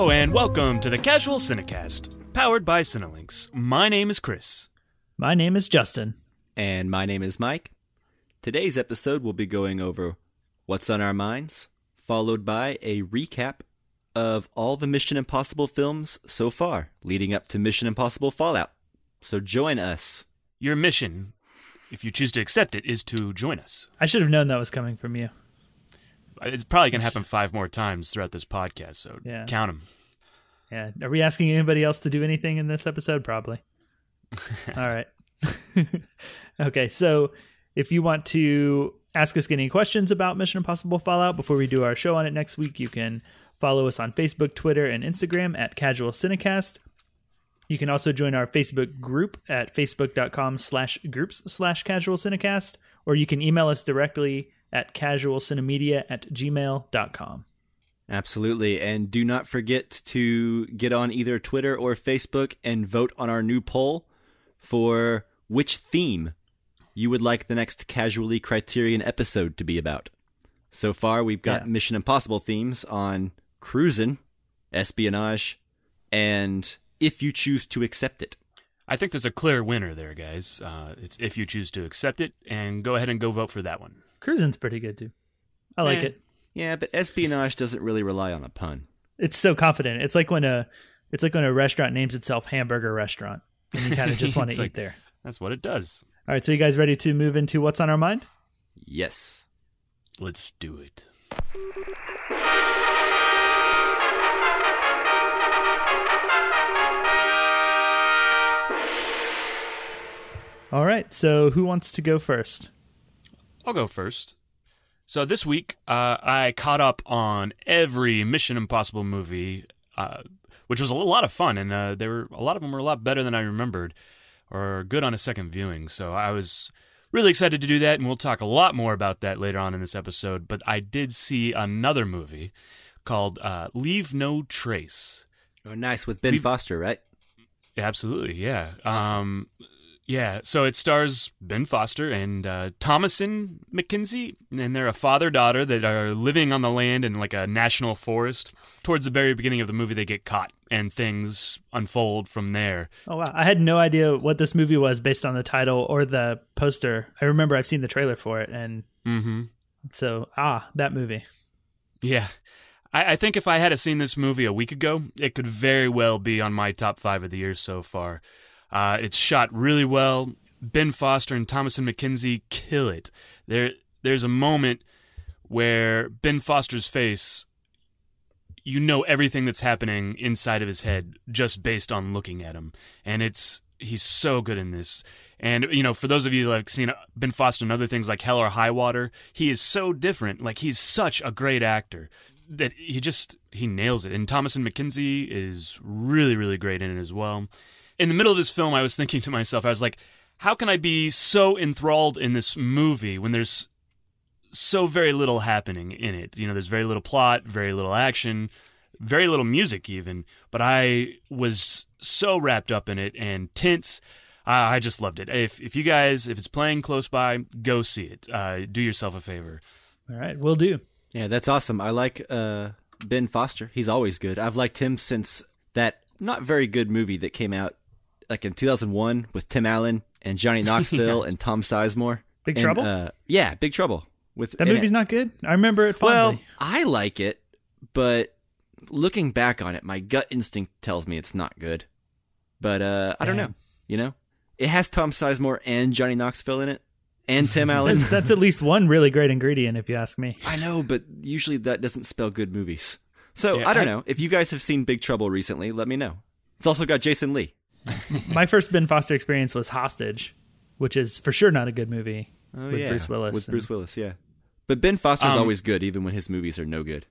Hello and welcome to the Casual Cinecast, powered by Cinelinks. My name is Chris. My name is Justin. And my name is Mike. Today's episode will be going over what's on our minds, followed by a recap of all the Mission Impossible films so far, leading up to Mission Impossible Fallout. So join us. Your mission, if you choose to accept it, is to join us. I should have known that was coming from you. It's probably going to happen 5 more times throughout this podcast, so yeah. Count them. Yeah. Are we asking anybody else to do anything in this episode? Probably. All right. Okay, so if you want to ask us any questions about Mission Impossible Fallout before we do our show on it next week, you can follow us on Facebook, Twitter, and Instagram at Casual Cinecast. You can also join our Facebook group at facebook.com/groups/Casual Cinecast, or you can email us directly at casualcinemedia@gmail.com. Absolutely. And do not forget to get on either Twitter or Facebook and vote on our new poll for which theme you would like the next Casually Criterion episode to be about. So far, we've got Mission Impossible themes on cruisin', espionage, and if you choose to accept it. I think there's a clear winner there, guys. It's if you choose to accept it, and go ahead and go vote for that one. Cruisin's pretty good, too. I like it. Yeah, but espionage doesn't really rely on a pun. It's so confident. It's like when a restaurant names itself Hamburger Restaurant, and you kind of just want to eat there. That's what it does. All right, so you guys ready to move into what's on our mind? Yes. Let's do it. All right, so who wants to go first? I'll go first. So this week, I caught up on every Mission Impossible movie, which was a lot of fun, and a lot of them were a lot better than I remembered, or good on a second viewing. So I was really excited to do that, and we'll talk a lot more about that later on in this episode. But I did see another movie called Leave No Trace. Oh, nice, with Ben Foster, right? Absolutely, yeah. Awesome. Yeah, so it stars Ben Foster and Thomasin McKenzie, and they're a father-daughter that are living on the land in like a national forest. Towards the very beginning of the movie, they get caught, and things unfold from there. Oh, wow. I had no idea what this movie was based on the title or the poster. I remember I've seen the trailer for it, and so, that movie. Yeah. I think if I had seen this movie a week ago, it could very well be on my top 5 of the year so far. It's shot really well. Ben Foster and Thomasin McKenzie kill it. There's a moment where Ben Foster's face, you know everything that's happening inside of his head just based on looking at him. And he's so good in this. And, you know, for those of you that have seen Ben Foster and other things like Hell or High Water, he is so different. Like, he's such a great actor that he nails it. And Thomasin McKenzie is really, really great in it as well. In the middle of this film, I was thinking to myself, I was like, how can I be so enthralled in this movie when there's so very little happening in it? You know, there's very little plot, very little action, very little music even. But I was so wrapped up in it and tense. I just loved it. If you guys, if it's playing close by, go see it. Do yourself a favor. All right, will do. Yeah, that's awesome. I like Ben Foster. He's always good. I've liked him since that not very good movie that came out like in 2001 with Tim Allen and Johnny Knoxville and Tom Sizemore. Big Trouble? Yeah, Big Trouble. That movie's not good? I remember it fondly. Well, I like it, but looking back on it, my gut instinct tells me it's not good. But I don't know, you know? It has Tom Sizemore and Johnny Knoxville in it and Tim Allen. That's at least one really great ingredient, if you ask me. I know, but usually that doesn't spell good movies. So, yeah, I don't know. If you guys have seen Big Trouble recently, let me know. It's also got Jason Lee. My first Ben Foster experience was Hostage, which is for sure not a good movie with Bruce Willis. With Bruce Willis, yeah. But Ben Foster's always good, even when his movies are no good.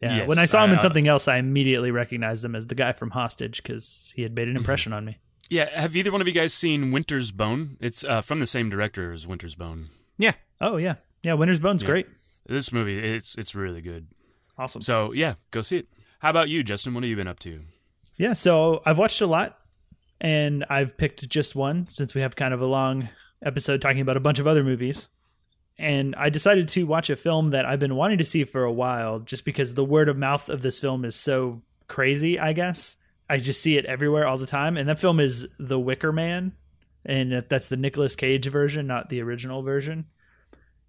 Yeah, yes, when I saw him in something else, I immediately recognized him as the guy from Hostage because he had made an impression on me. Yeah, have either one of you guys seen Winter's Bone? It's from the same director as Winter's Bone. Yeah. Oh, yeah. Yeah, Winter's Bone's great. This movie, it's really good. Awesome. So, yeah, go see it. How about you, Justin? What have you been up to? Yeah, so I've watched a lot. And I've picked just one since we have kind of a long episode talking about a bunch of other movies. And I decided to watch a film that I've been wanting to see for a while just because the word of mouth of this film is so crazy, I guess. I just see it everywhere all the time. And that film is The Wicker Man. And that's the Nicolas Cage version, not the original version.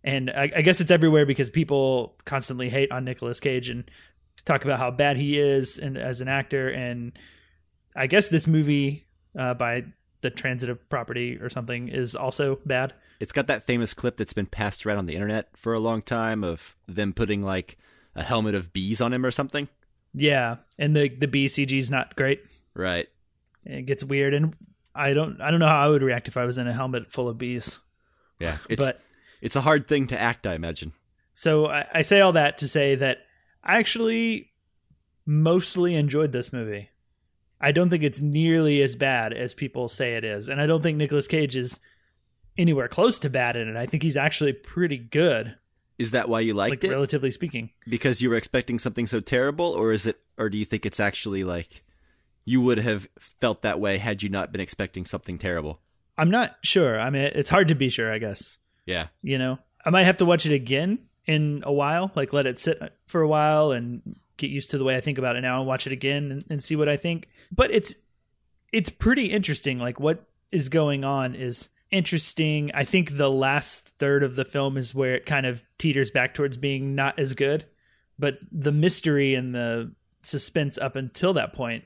And I guess it's everywhere because people constantly hate on Nicolas Cage and talk about how bad he is and as an actor. And I guess this movie by the transitive property or something is also bad. It's got that famous clip that's been passed around on the internet for a long time of them putting like a helmet of bees on him or something. Yeah. And the bee CG is not great. Right. It gets weird. And I don't know how I would react if I was in a helmet full of bees. Yeah. It's a hard thing to act, I imagine. So I say all that to say that I actually mostly enjoyed this movie. I don't think it's nearly as bad as people say it is. And I don't think Nicolas Cage is anywhere close to bad in it. I think he's actually pretty good. Is that why you liked it? Relatively speaking. Because you were expecting something so terrible, or do you think it's actually like you would have felt that way had you not been expecting something terrible? I'm not sure. I mean, it's hard to be sure, I guess. Yeah. You know, I might have to watch it again in a while, like let it sit for a while and get used to the way I think about it now and watch it again and see what I think. But it's pretty interesting. Like what is going on is interesting. I think the last third of the film is where it kind of teeters back towards being not as good, but the mystery and the suspense up until that point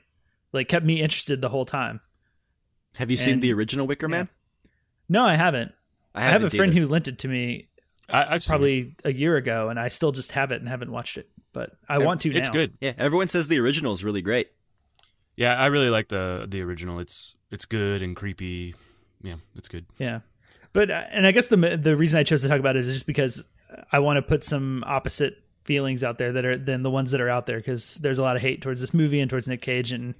like kept me interested the whole time. Have you seen the original Wicker Man? No, I haven't. I have a friend who lent it to me probably a year ago, and I still just have it and haven't watched it, but I want to now. It's good. Yeah, everyone says the original is really great. Yeah, I really like the original. It's good and creepy. Yeah, it's good. Yeah. But, and I guess the reason I chose to talk about it is just because I want to put some opposite feelings out there than the ones that are out there, because there's a lot of hate towards this movie and towards Nick Cage, and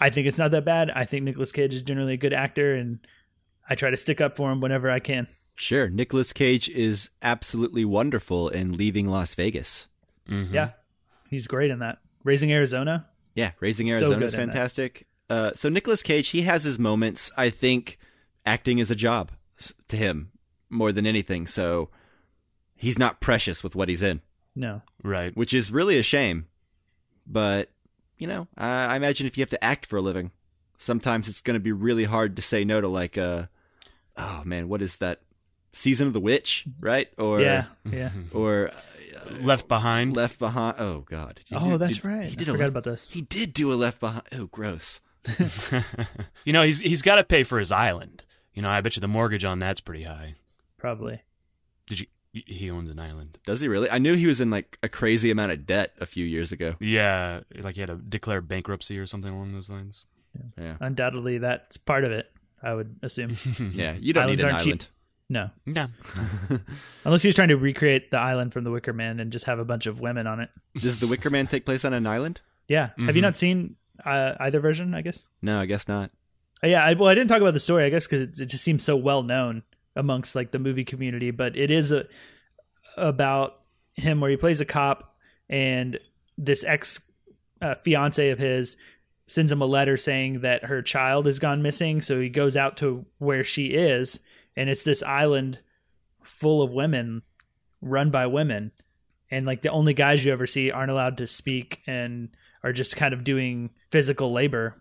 I think it's not that bad. I think Nicolas Cage is generally a good actor, and I try to stick up for him whenever I can. Sure. Nicolas Cage is absolutely wonderful in Leaving Las Vegas. Mm-hmm. Yeah. He's great in that. Raising Arizona. Yeah. Raising Arizona is fantastic. So Nicolas Cage, he has his moments. I think acting is a job to him more than anything. So he's not precious with what he's in. No. Right. Which is really a shame. But, you know, I imagine if you have to act for a living, sometimes it's going to be really hard to say no to like oh man, what is that? Season of the Witch, right? Or yeah, or Left Behind. Left Behind. Oh God. Right. I forgot about this. He did do a Left Behind. Oh, gross. You know, he's got to pay for his island. You know, I bet you the mortgage on that's pretty high. Probably. He owns an island. Does he really? I knew he was in like a crazy amount of debt a few years ago. Yeah, like he had to declare bankruptcy or something along those lines. Yeah. Undoubtedly, that's part of it, I would assume. Yeah, you don't need an island. Cheap. No. Unless he was trying to recreate the island from The Wicker Man and just have a bunch of women on it. Does The Wicker Man take place on an island? Yeah. Mm-hmm. Have you not seen either version, I guess? No, I guess not. Yeah, I didn't talk about the story, I guess, because it just seems so well known amongst like the movie community. But it is about him where he plays a cop, and this ex-fiance of his sends him a letter saying that her child has gone missing. So he goes out to where she is, and it's this island full of women run by women. And like the only guys you ever see aren't allowed to speak and are just kind of doing physical labor,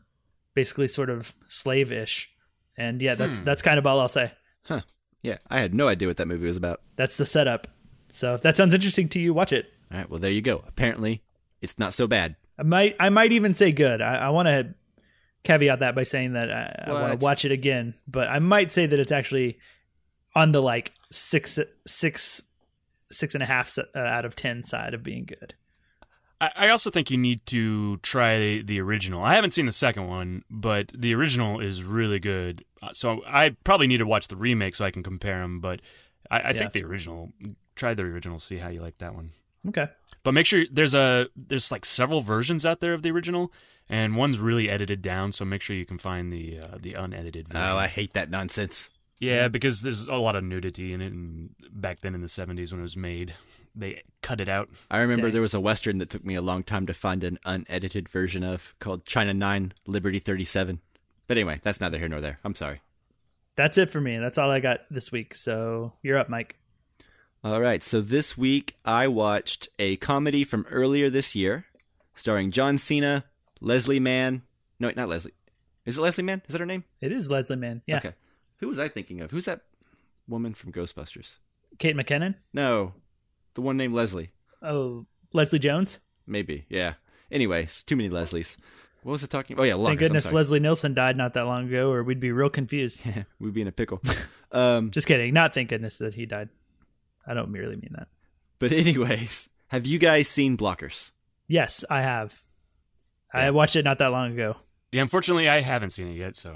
basically sort of slave-ish. And yeah, that's kind of all I'll say. Huh. Yeah. I had no idea what that movie was about. That's the setup. So if that sounds interesting to you, watch it. All right. Well, there you go. Apparently it's not so bad. I might even say good. I want to caveat that by saying that I want to watch it again, but I might say that it's actually on the like six and a half out of 10 side of being good. I also think you need to try the original. I haven't seen the second one, but the original is really good. So I probably need to watch the remake so I can compare them. But I think try the original, see how you like that one. Okay. But make sure there's like several versions out there of the original, and one's really edited down, so make sure you can find the unedited version. Oh, I hate that nonsense. Yeah, because there's a lot of nudity in it, and back then in the 70s when it was made, they cut it out. I remember there was a Western that took me a long time to find an unedited version of called China 9, Liberty 37. But anyway, that's neither here nor there. I'm sorry. That's it for me. That's all I got this week, so you're up, Mike. All right, so this week I watched a comedy from earlier this year starring John Cena, Leslie Mann. No, not Leslie. Is it Leslie Mann? Is that her name? It is Leslie Mann. Yeah. Okay. Who was I thinking of? Who's that woman from Ghostbusters? Kate McKinnon? No, the one named Leslie. Oh, Leslie Jones? Maybe. Yeah. Anyway, it's too many Leslies. What was it talking about? Oh, yeah. Blockers. Thank goodness Leslie Nielsen died not that long ago, or we'd be real confused. We'd be in a pickle. Just kidding. Not thank goodness that he died. I don't merely mean that. But anyways, have you guys seen Blockers? Yes, I have. Yeah. I watched it not that long ago. Yeah, unfortunately, I haven't seen it yet, so...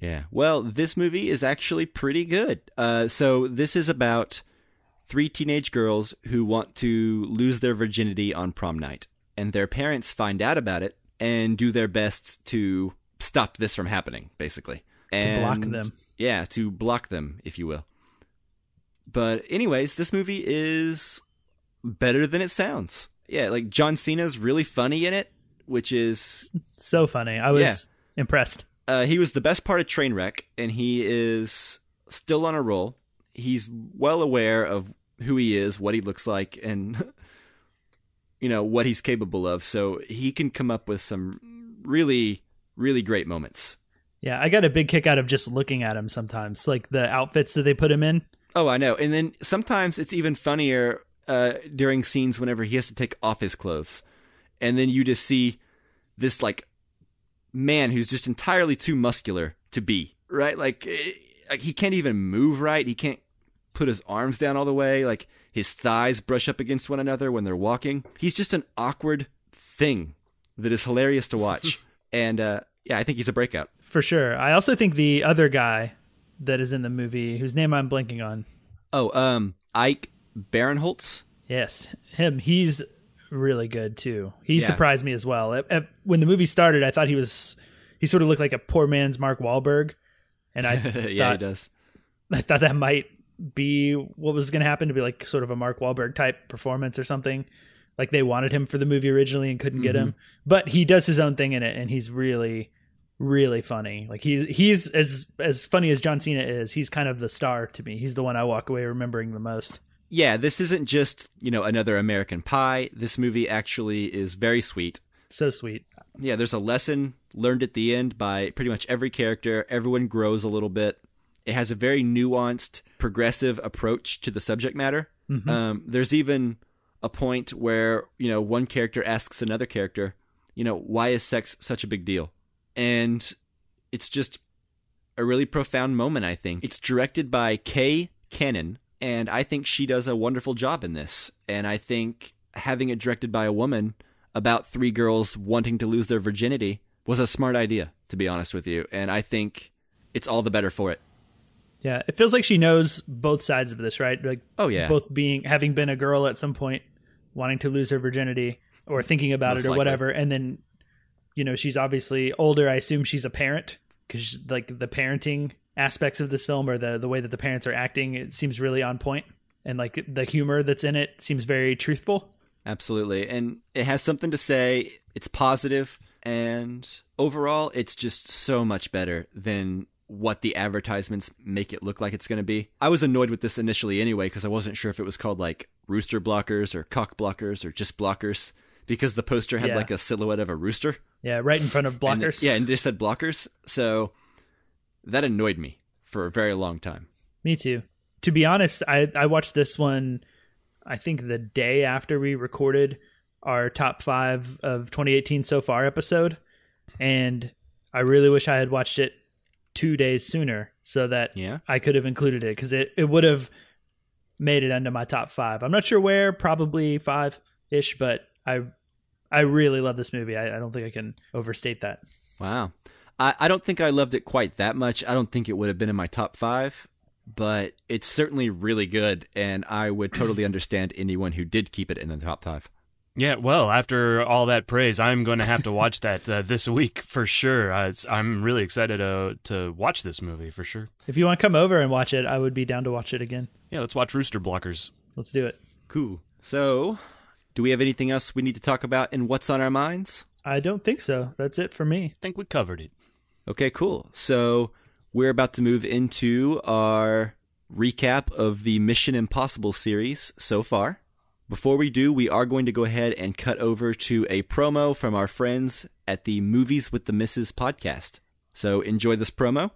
Yeah. Well, this movie is actually pretty good. So this is about three teenage girls who want to lose their virginity on prom night. And their parents find out about it and do their best to stop this from happening, basically. And, to block them. Yeah, to block them, if you will. But anyways, this movie is better than it sounds. Yeah, like John Cena's really funny in it, which is... So funny. I was impressed. He was the best part of Trainwreck, and he is still on a roll. He's well aware of who he is, what he looks like, and you know what he's capable of. So he can come up with some really, really great moments. Yeah, I got a big kick out of just looking at him sometimes, like the outfits that they put him in. Oh, I know. And then sometimes it's even funnier during scenes whenever he has to take off his clothes, and then you just see this like man who's just entirely too muscular to be right. Like he can't even move right. He can't put his arms down all the way. Like his thighs brush up against one another when they're walking. He's just an awkward thing that is hilarious to watch. And yeah, I think he's a breakout for sure. I also think the other guy that is in the movie, whose name I'm blanking on. Oh, Ike Barinholtz. Yes, him. He's really good too. He surprised me as well. When the movie started, I thought he sort of looked like a poor man's Mark Wahlberg, and I yeah, he does. I thought that might be what was going to happen, to be like sort of a Mark Wahlberg type performance or something. Like they wanted him for the movie originally and couldn't get him, but he does his own thing in it, and he's really, really funny. Like he's as funny as John Cena is. He's kind of the star to me. He's the one I walk away remembering the most. Yeah, this isn't just, you know, another American Pie. This movie actually is very sweet. So sweet. Yeah, there's a lesson learned at the end by pretty much every character. Everyone grows a little bit. It has a very nuanced, progressive approach to the subject matter. Mm-hmm. There's even a point where, you know, one character asks another character, you know, why is sex such a big deal? And it's just a really profound moment, I think. It's directed by Kay Cannon. And I think she does a wonderful job in this. And I think having it directed by a woman about three girls wanting to lose their virginity was a smart idea, to be honest with you. And I think it's all the better for it. Yeah, it feels like she knows both sides of this, right? Like, oh, yeah. Both having been a girl at some point, wanting to lose her virginity or thinking about it or whatever. And then, you know, she's obviously older. I assume she's a parent, because like the parenting aspects of this film, or the way that the parents are acting, it seems really on point, and like the humor that's in it seems very truthful. Absolutely. And it has something to say. It's positive, and overall it's just so much better than what the advertisements make it look like it's going to be. I was annoyed with this initially anyway, because I wasn't sure if it was called like Rooster Blockers or Cock Blockers or just Blockers, because the poster had like a silhouette of a rooster right in front of Blockers. And just said Blockers. So that annoyed me for a very long time. Me too. To be honest, I watched this one, I think the day after we recorded our top 5 of 2018 so far episode. And I really wish I had watched it 2 days sooner so that I could have included it, because it would have made it into my top 5. I'm not sure where, probably 5-ish, but I really love this movie. I don't think I can overstate that. Wow. I don't think I loved it quite that much. I don't think it would have been in my top 5, but it's certainly really good, and I would totally understand anyone who did keep it in the top 5. Yeah, well, after all that praise, I'm going to have to watch that this week for sure. I'm really excited to watch this movie for sure. If you want to come over and watch it, I would be down to watch it again. Yeah, let's watch Rooster Blockers. Let's do it. Cool. So, do we have anything else we need to talk about in What's on Our Minds? I don't think so. That's it for me. I think we covered it. Okay, cool. So we're about to move into our recap of the Mission Impossible series so far. Before we do, we are going to go ahead and cut over to a promo from our friends at the Movies with the Mrs. podcast. So enjoy this promo.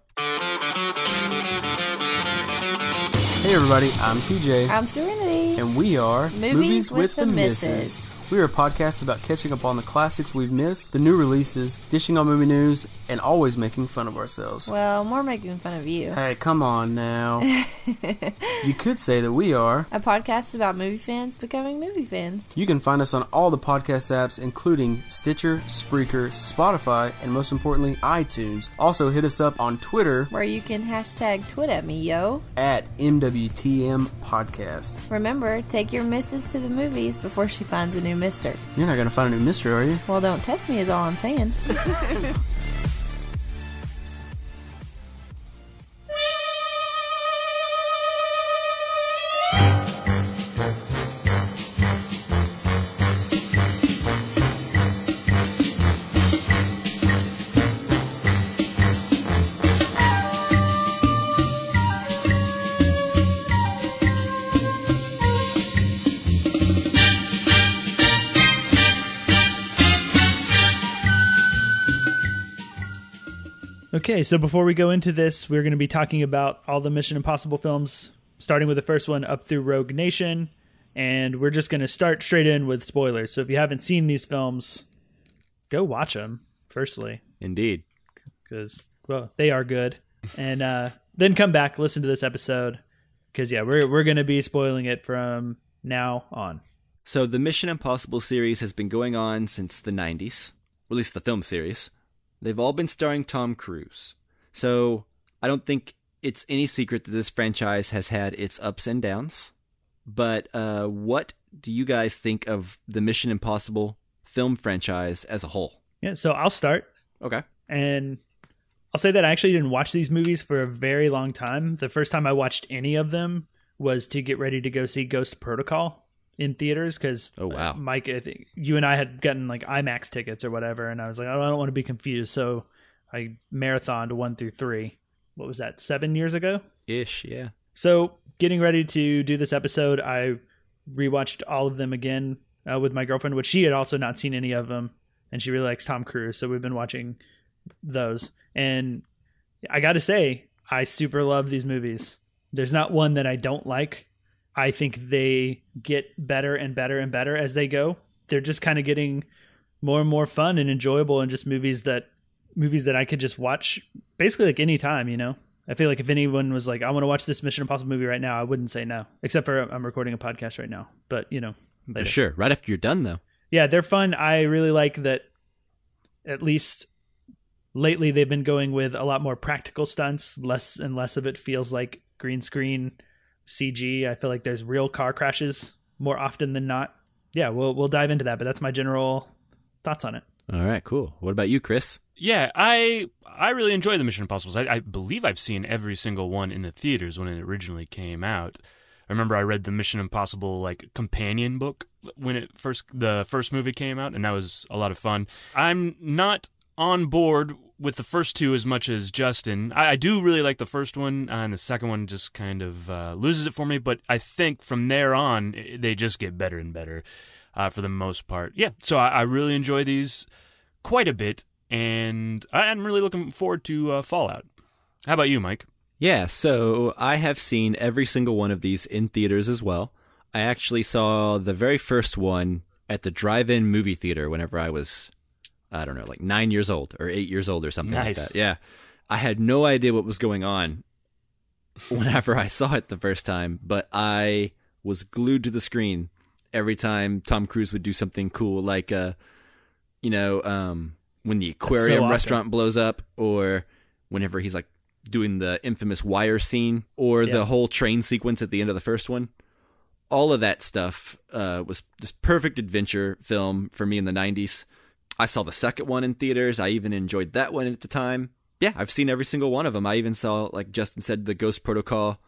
Hey everybody, I'm TJ. I'm Serenity. And we are Movies with the Mrs. We are a podcast about catching up on the classics we've missed, the new releases, dishing on movie news, and always making fun of ourselves. Well, more making fun of you. Hey, come on now. You could say that we are a podcast about movie fans becoming movie fans. You can find us on all the podcast apps, including Stitcher, Spreaker, Spotify, and most importantly, iTunes. Also, hit us up on Twitter, where you can hashtag twit at me, yo. At MWTM Podcast. Remember, take your missus to the movies before she finds a new mister. You're not going to find a new mister, are you? Well, don't test me is all I'm saying. Okay, so before we go into this, we're going to be talking about all the Mission Impossible films, starting with the first one up through Rogue Nation, and we're just going to start straight in with spoilers. So if you haven't seen these films, go watch them, firstly. Indeed. Because, well, they are good. And then come back, listen to this episode, because, yeah, we're going to be spoiling it from now on. So the Mission Impossible series has been going on since the 90s, or at least the film series. They've all been starring Tom Cruise. So I don't think it's any secret that this franchise has had its ups and downs. But what do you guys think of the Mission Impossible film franchise as a whole? Yeah, so I'll start. Okay. And I'll say that I actually didn't watch these movies for a very long time. The first time I watched any of them was to get ready to go see Ghost Protocol in theaters, because Mike, I think you and I had gotten like IMAX tickets or whatever, and I was like, oh, I don't want to be confused, so I marathoned 1 through 3. What was that, 7 years ago? Ish, yeah. So getting ready to do this episode, I rewatched all of them again with my girlfriend, which she had also not seen any of them, and she really likes Tom Cruise, so we've been watching those. And I gotta say, I super love these movies. There's not one that I don't like. I think they get better and better and better as they go. They're just kind of getting more and more fun and enjoyable, and just movies that I could just watch basically like any time, you know? I feel like if anyone was like, I want to watch this Mission Impossible movie right now, I wouldn't say no, except for I'm recording a podcast right now. But, you know. Later. For sure. Right after you're done, though. Yeah, they're fun. I really like that at least lately they've been going with a lot more practical stunts. Less and less of it feels like green screen CG. I feel like there's real car crashes more often than not. Yeah, we'll dive into that, but that's my general thoughts on it. All right, cool. What about you, Chris? Yeah, I really enjoy the Mission Impossibles. I believe I've seen every single one in the theaters when it originally came out. I remember I read the Mission Impossible like companion book when the first movie came out, and that was a lot of fun. I'm not on board with the first two as much as Justin. I do really like the first one, and the second one just kind of loses it for me, but I think from there on, they just get better and better for the most part. Yeah, so I really enjoy these quite a bit, and I'm really looking forward to Fallout. How about you, Mike? Yeah, so I have seen every single one of these in theaters as well. I actually saw the very first one at the drive-in movie theater whenever I was, I don't know, like 9 years old or 8 years old or something like that. Yeah. I had no idea what was going on whenever I saw it the first time, but I was glued to the screen every time Tom Cruise would do something cool, like, when the aquarium restaurant blows up, or whenever he's like doing the infamous wire scene, or the whole train sequence at the end of the first one. All of that stuff was this perfect adventure film for me in the 90s. I saw the second one in theaters. I even enjoyed that one at the time. Yeah, I've seen every single one of them. I even saw, like Justin said, the Ghost Protocol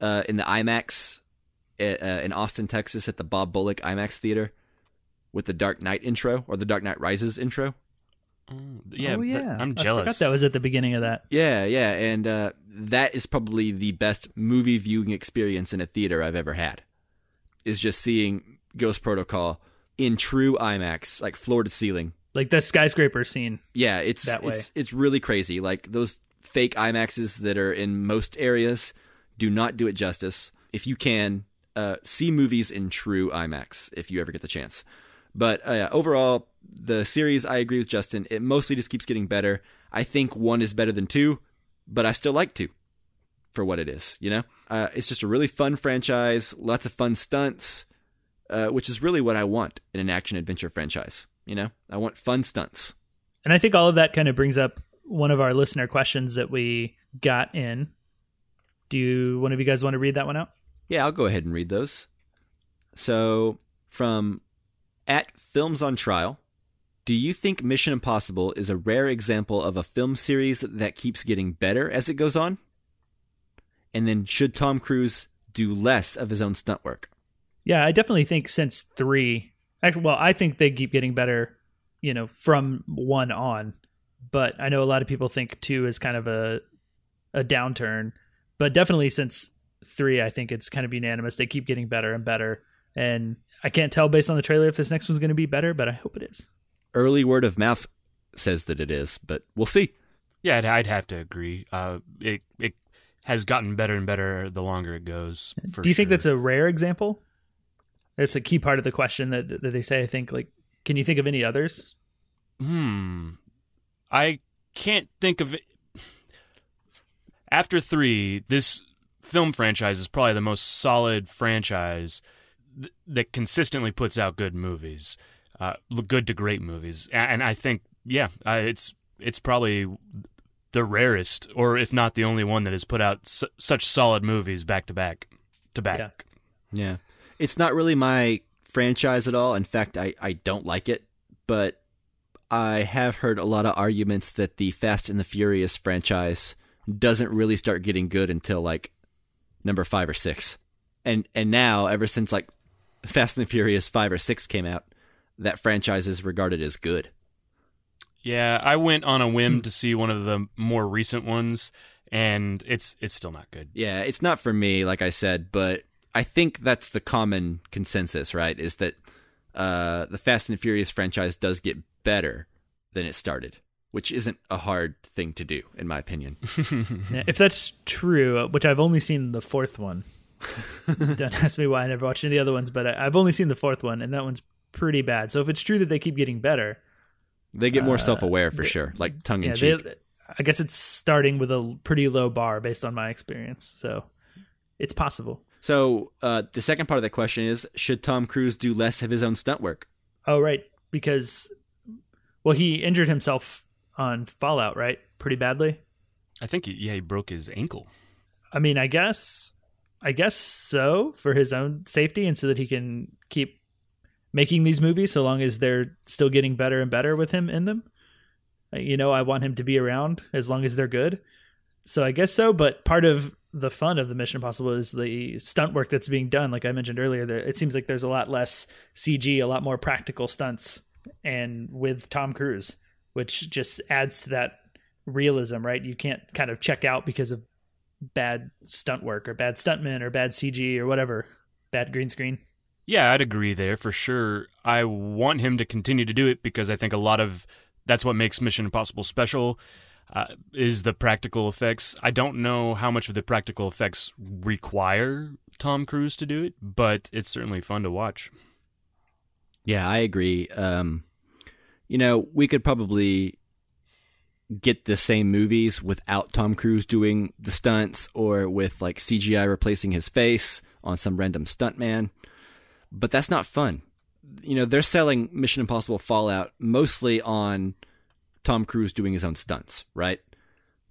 in the IMAX in Austin, Texas at the Bob Bullock IMAX Theater with the Dark Knight intro, or the Dark Knight Rises intro. I'm jealous. I forgot that was at the beginning of that. Yeah, and that is probably the best movie viewing experience in a theater I've ever had, is just seeing Ghost Protocol in true IMAX, like floor to ceiling. Like the skyscraper scene. Yeah, it's that way. It's really crazy. Like those fake IMAXs that are in most areas do not do it justice. If you can, see movies in true IMAX if you ever get the chance. But overall, the series, I agree with Justin. It mostly just keeps getting better. I think one is better than two, but I still like two for what it is, you know? It's just a really fun franchise, lots of fun stunts, which is really what I want in an action-adventure franchise, you know? I want fun stunts. And I think all of that kind of brings up one of our listener questions that we got in. Do one of you guys want to read that one out? Yeah, I'll go ahead and read those. So from at Films on Trial, do you think Mission Impossible is a rare example of a film series that keeps getting better as it goes on? And then should Tom Cruise do less of his own stunt work? Yeah, I definitely think since three, I think they keep getting better, you know, from one on. But I know a lot of people think two is kind of a downturn. But definitely since three, I think it's kind of unanimous. They keep getting better and better. And I can't tell based on the trailer if this next one's going to be better, but I hope it is. Early word of mouth says that it is, but we'll see. Yeah, I'd have to agree. It has gotten better and better the longer it goes. Do you think that's a rare example? It's a key part of the question that they say, I think. Like, can you think of any others? I can't think of it. After three, this film franchise is probably the most solid franchise that consistently puts out good movies, good to great movies. And I think, yeah, it's probably the rarest, or if not the only one that has put out such solid movies back to back to back. Yeah. It's not really my franchise at all. In fact, I don't like it, but I have heard a lot of arguments that the Fast and the Furious franchise doesn't really start getting good until like number 5 or 6. And now, ever since like Fast and the Furious 5 or 6 came out, that franchise is regarded as good. Yeah, I went on a whim to see one of the more recent ones, and it's still not good. Yeah, it's not for me, like I said, but I think that's the common consensus, right? Is that the Fast and the Furious franchise does get better than it started, which isn't a hard thing to do, in my opinion. Yeah, if that's true, which I've only seen the fourth one. Don't ask me why I never watched any of the other ones, but I've only seen the fourth one, and that one's pretty bad. So if it's true that they keep getting better, they get more self-aware for sure, like tongue in cheek. I guess it's starting with a pretty low bar based on my experience, so it's possible. So the second part of that question is: should Tom Cruise do less of his own stunt work? Oh, right, because he injured himself on Fallout, right? Pretty badly. I think he broke his ankle. I mean, I guess so, for his own safety and so that he can keep making these movies so long as they're still getting better and better with him in them. You know, I want him to be around as long as they're good. So I guess so, but part of the fun of the Mission Impossible is the stunt work that's being done. Like I mentioned earlier, it seems like there's a lot less CG, a lot more practical stunts, and with Tom Cruise, which just adds to that realism, right? You can't kind of check out because of bad stunt work or bad stuntmen or bad CG or whatever, bad green screen. Yeah, I'd agree there for sure. I want him to continue to do it because I think a lot of that's what makes Mission Impossible special, is the practical effects. I don't know how much of the practical effects require Tom Cruise to do it, but it's certainly fun to watch. Yeah, I agree. You know, we could probably get the same movies without Tom Cruise doing the stunts or with like CGI replacing his face on some random stuntman. But that's not fun. You know, they're selling Mission Impossible Fallout mostly on Tom Cruise doing his own stunts, right?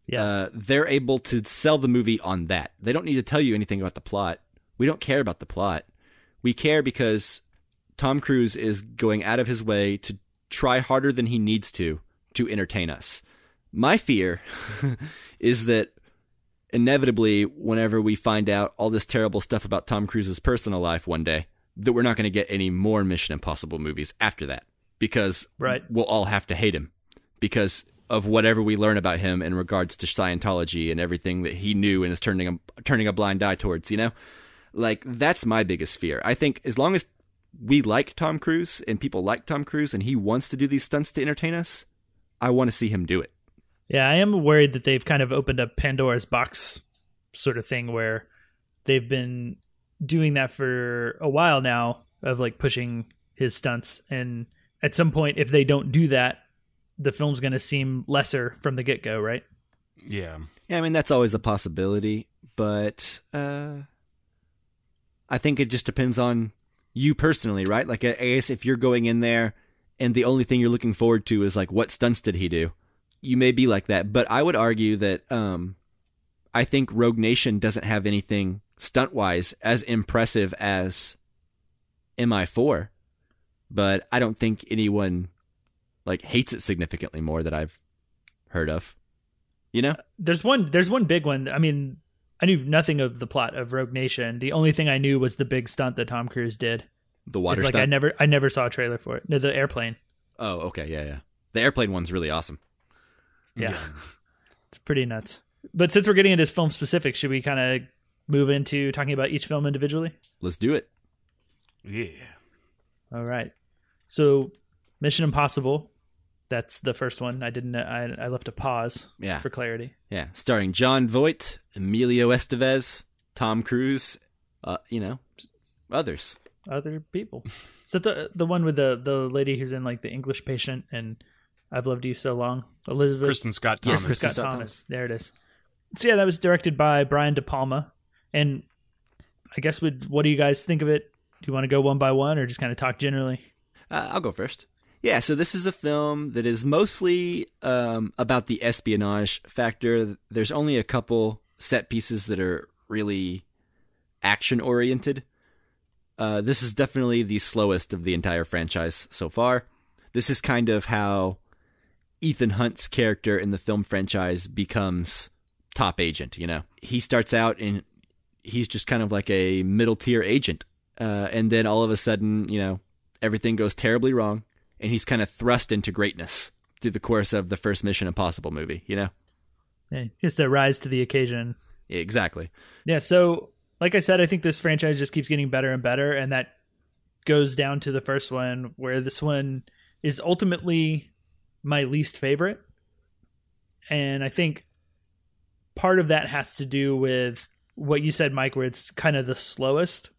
Yeah. They're able to sell the movie on that. They don't need to tell you anything about the plot. We don't care about the plot. We care because Tom Cruise is going out of his way to try harder than he needs to entertain us. My fear is that inevitably, whenever we find out all this terrible stuff about Tom Cruise's personal life one day, that we're not going to get any more Mission Impossible movies after that, because we'll all have to hate him because of whatever we learn about him in regards to Scientology and everything that he knew and is turning a blind eye towards, you know? Like, that's my biggest fear. I think as long as we like Tom Cruise and people like Tom Cruise and he wants to do these stunts to entertain us, I want to see him do it. Yeah, I am worried that they've kind of opened up Pandora's box sort of thing where they've been doing that for a while now of like pushing his stunts. And at some point, if they don't do that, the film's going to seem lesser from the get-go, right? Yeah, I mean, that's always a possibility, but I think it just depends on you personally, right? Like, I guess if you're going in there and the only thing you're looking forward to is like, what stunts did he do? You may be like that, but I would argue that I think Rogue Nation doesn't have anything stunt-wise as impressive as MI4, but I don't think anyone like hates it significantly more that I've heard of. You know, there's one big one. I mean, I knew nothing of the plot of Rogue Nation. The only thing I knew was the big stunt that Tom Cruise did. The water stunt? I never saw a trailer for it. No, the airplane. Oh, okay. Yeah. The airplane one's really awesome. Yeah. It's pretty nuts. But since we're getting into film specific, should we kind of move into talking about each film individually? Let's do it. Yeah. All right. So Mission Impossible. That's the first one. I didn't. I left a pause. Yeah. For clarity. Yeah, starring John Voigt, Emilio Estevez, Tom Cruise, others. Other people. Is that the one with the lady who's in like The English Patient and I've Loved You So Long? Elizabeth. Kristen Scott Thomas. Yes, Kristen Scott Thomas. There it is. So yeah, that was directed by Brian De Palma. And I guess what do you guys think of it? Do you want to go one by one or just kind of talk generally? I'll go first. Yeah, so this is a film that is mostly about the espionage factor. There's only a couple set pieces that are really action-oriented. This is definitely the slowest of the entire franchise so far. This is kind of how Ethan Hunt's character in the film franchise becomes top agent, you know? He starts out and he's just kind of like a middle-tier agent. And then all of a sudden, you know, everything goes terribly wrong. And he's kind of thrust into greatness through the course of the first Mission Impossible movie, you know? Yeah, just to rise to the occasion. Yeah, exactly. Yeah, so like I said, I think this franchise just keeps getting better and better, and that goes down to the first one, where this one is ultimately my least favorite. And I think part of that has to do with what you said, Mike, where it's kind of the slowest.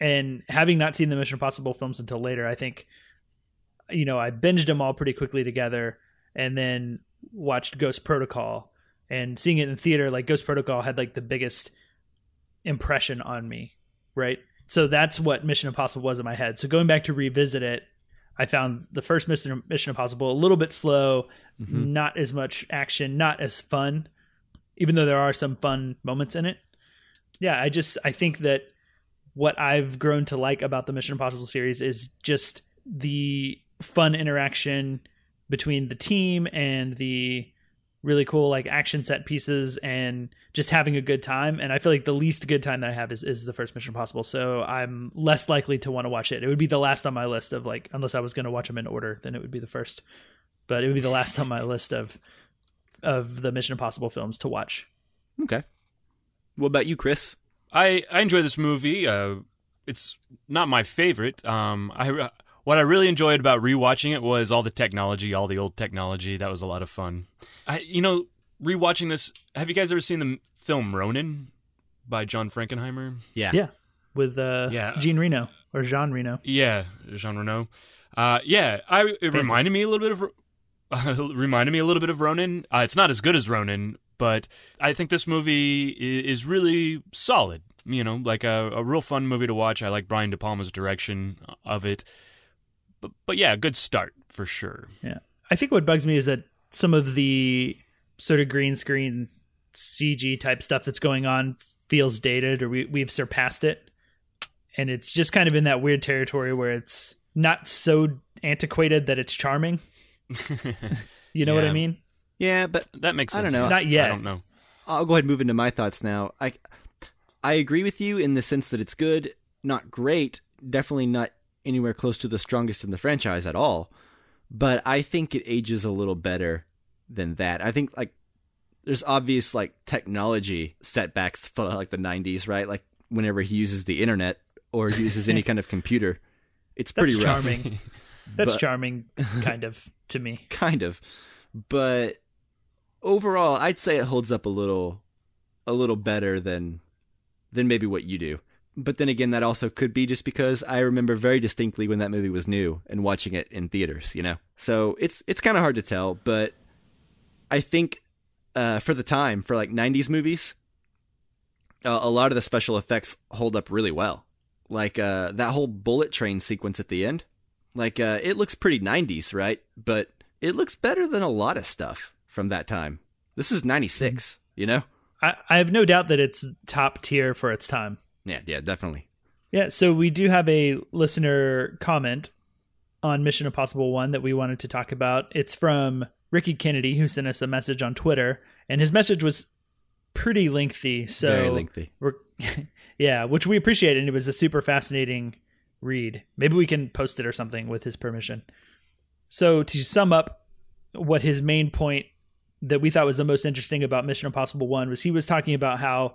And having not seen the Mission Impossible films until later, I think... You know, I binged them all pretty quickly together and then watched Ghost Protocol, and seeing it in theater, like Ghost Protocol had like the biggest impression on me. Right. So that's what Mission Impossible was in my head. So going back to revisit it, I found the first Mission Impossible a little bit slow, not as much action, not as fun, even though there are some fun moments in it. Yeah. I think that what I've grown to like about the Mission Impossible series is just the fun interaction between the team and the really cool like action set pieces and just having a good time. And I feel like the least good time that I have is the first Mission Impossible. So I'm less likely to want to watch it. It would be the last on my list of like, unless I was going to watch them in order, then it would be the first, but it would be the last on my list of the Mission Impossible films to watch. Okay. What about you, Chris? I enjoy this movie. It's not my favorite. What I really enjoyed about rewatching it was all the old technology. That was a lot of fun. Rewatching this, have you guys ever seen the film Ronin by John Frankenheimer? Yeah. Yeah. With Jean Reno. Yeah, Jean Reno. Reminded me a little bit of Ronin. It's not as good as Ronin, but I think this movie is really solid. You know, like a real fun movie to watch. I like Brian De Palma's direction of it. But yeah, good start for sure. Yeah. I think what bugs me is that some of the sort of green screen CG type stuff that's going on feels dated, or we've surpassed it. And it's just kind of in that weird territory where it's not so antiquated that it's charming. You know what I mean? Yeah, but that makes sense. I don't know. Not yet. I don't know. I'll go ahead and move into my thoughts now. I agree with you in the sense that it's good, not great, definitely not anywhere close to the strongest in the franchise at all, but I think it ages a little better than that. I think like there's obvious like technology setbacks for like the 90s, right? Like whenever he uses the internet or uses any kind of computer, It's pretty rough. Charming. That's charming, kind of, to me. Kind of. But overall, I'd say it holds up a little better than maybe what you do. But then again, that also could be just because I remember very distinctly when that movie was new and watching it in theaters, you know? So it's kind of hard to tell, but I think for the time, for like 90s movies, a lot of the special effects hold up really well. Like that whole bullet train sequence at the end, like it looks pretty 90s, right? But it looks better than a lot of stuff from that time. This is 96, you know? I have no doubt that it's top tier for its time. Yeah, definitely. Yeah, so we do have a listener comment on Mission Impossible 1 that we wanted to talk about. It's from Ricky Kennedy, who sent us a message on Twitter, and his message was pretty lengthy. So very lengthy. Yeah, which we appreciate, and it was a super fascinating read. Maybe we can post it or something with his permission. So to sum up what his main point that we thought was the most interesting about Mission Impossible 1 was he was talking about how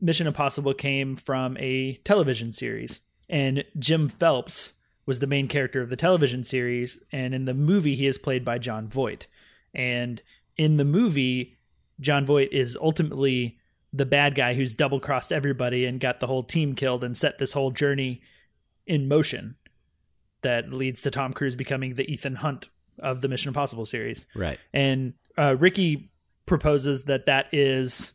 Mission Impossible came from a television series, and Jim Phelps was the main character of the television series. And in the movie, he is played by John Voigt. And in the movie, John Voigt is ultimately the bad guy who's double crossed everybody and got the whole team killed and set this whole journey in motion that leads to Tom Cruise becoming the Ethan Hunt of the Mission Impossible series. Right. And Ricky proposes that is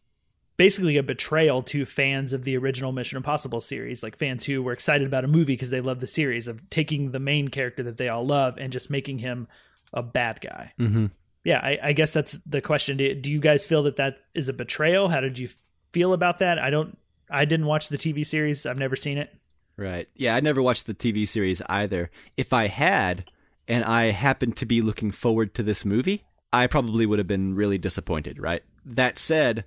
basically a betrayal to fans of the original Mission Impossible series, like fans who were excited about a movie because they love the series, of taking the main character that they all love and just making him a bad guy. Mm-hmm. Yeah, I guess that's the question. Do you guys feel that is a betrayal? How did you feel about that? I didn't watch the TV series. I've never seen it. Right. Yeah, I never watched the TV series either. If I had, and I happened to be looking forward to this movie, I probably would have been really disappointed, right? That said,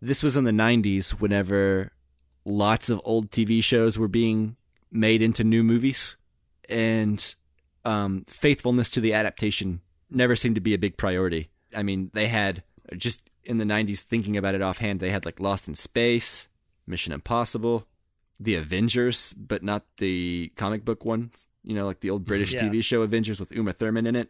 this was in the 90s whenever lots of old TV shows were being made into new movies, and faithfulness to the adaptation never seemed to be a big priority. I mean, they had, just in the 90s, thinking about it offhand, they had like Lost in Space, Mission Impossible, The Avengers, but not the comic book ones, you know, like the old British TV show Avengers with Uma Thurman in it.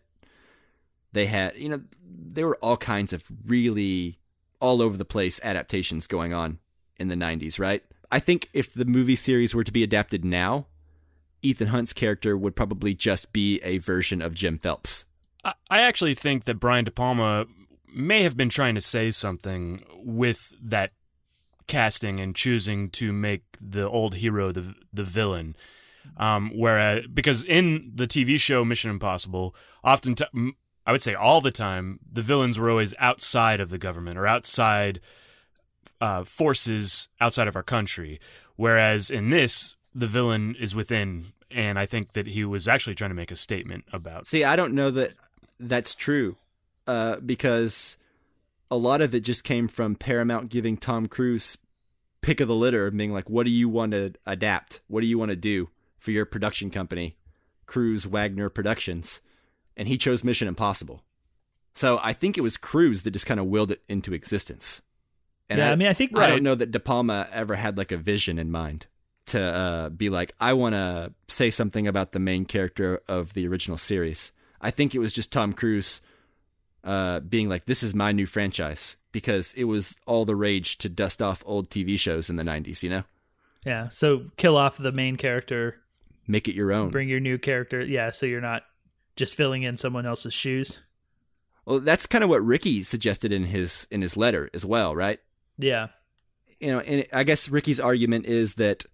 They had, you know, there were all kinds of really all over the place adaptations going on in the 90s, right? I think if the movie series were to be adapted now, Ethan Hunt's character would probably just be a version of Jim Phelps. I actually think that Brian De Palma may have been trying to say something with that casting and choosing to make the old hero the villain. Whereas, because in the TV show Mission Impossible, oftentimes, I would say all the time, the villains were always outside of the government or outside forces outside of our country. Whereas in this, the villain is within, and I think that he was actually trying to make a statement about. See, I don't know that that's true because a lot of it just came from Paramount giving Tom Cruise pick of the litter, being like, what do you want to adapt? What do you want to do for your production company, Cruise Wagner Productions? And he chose Mission Impossible. So I think it was Cruise that just kind of willed it into existence. And yeah, I mean, I think I don't know that De Palma ever had like a vision in mind to be like, I want to say something about the main character of the original series. I think it was just Tom Cruise being like, this is my new franchise, because it was all the rage to dust off old TV shows in the 90s, you know? Yeah, so kill off the main character. Make it your own. Bring your new character. Yeah, so you're not just filling in someone else's shoes. Well, that's kind of what Ricky suggested in his letter as well, right? Yeah. You know, and I guess Ricky's argument is that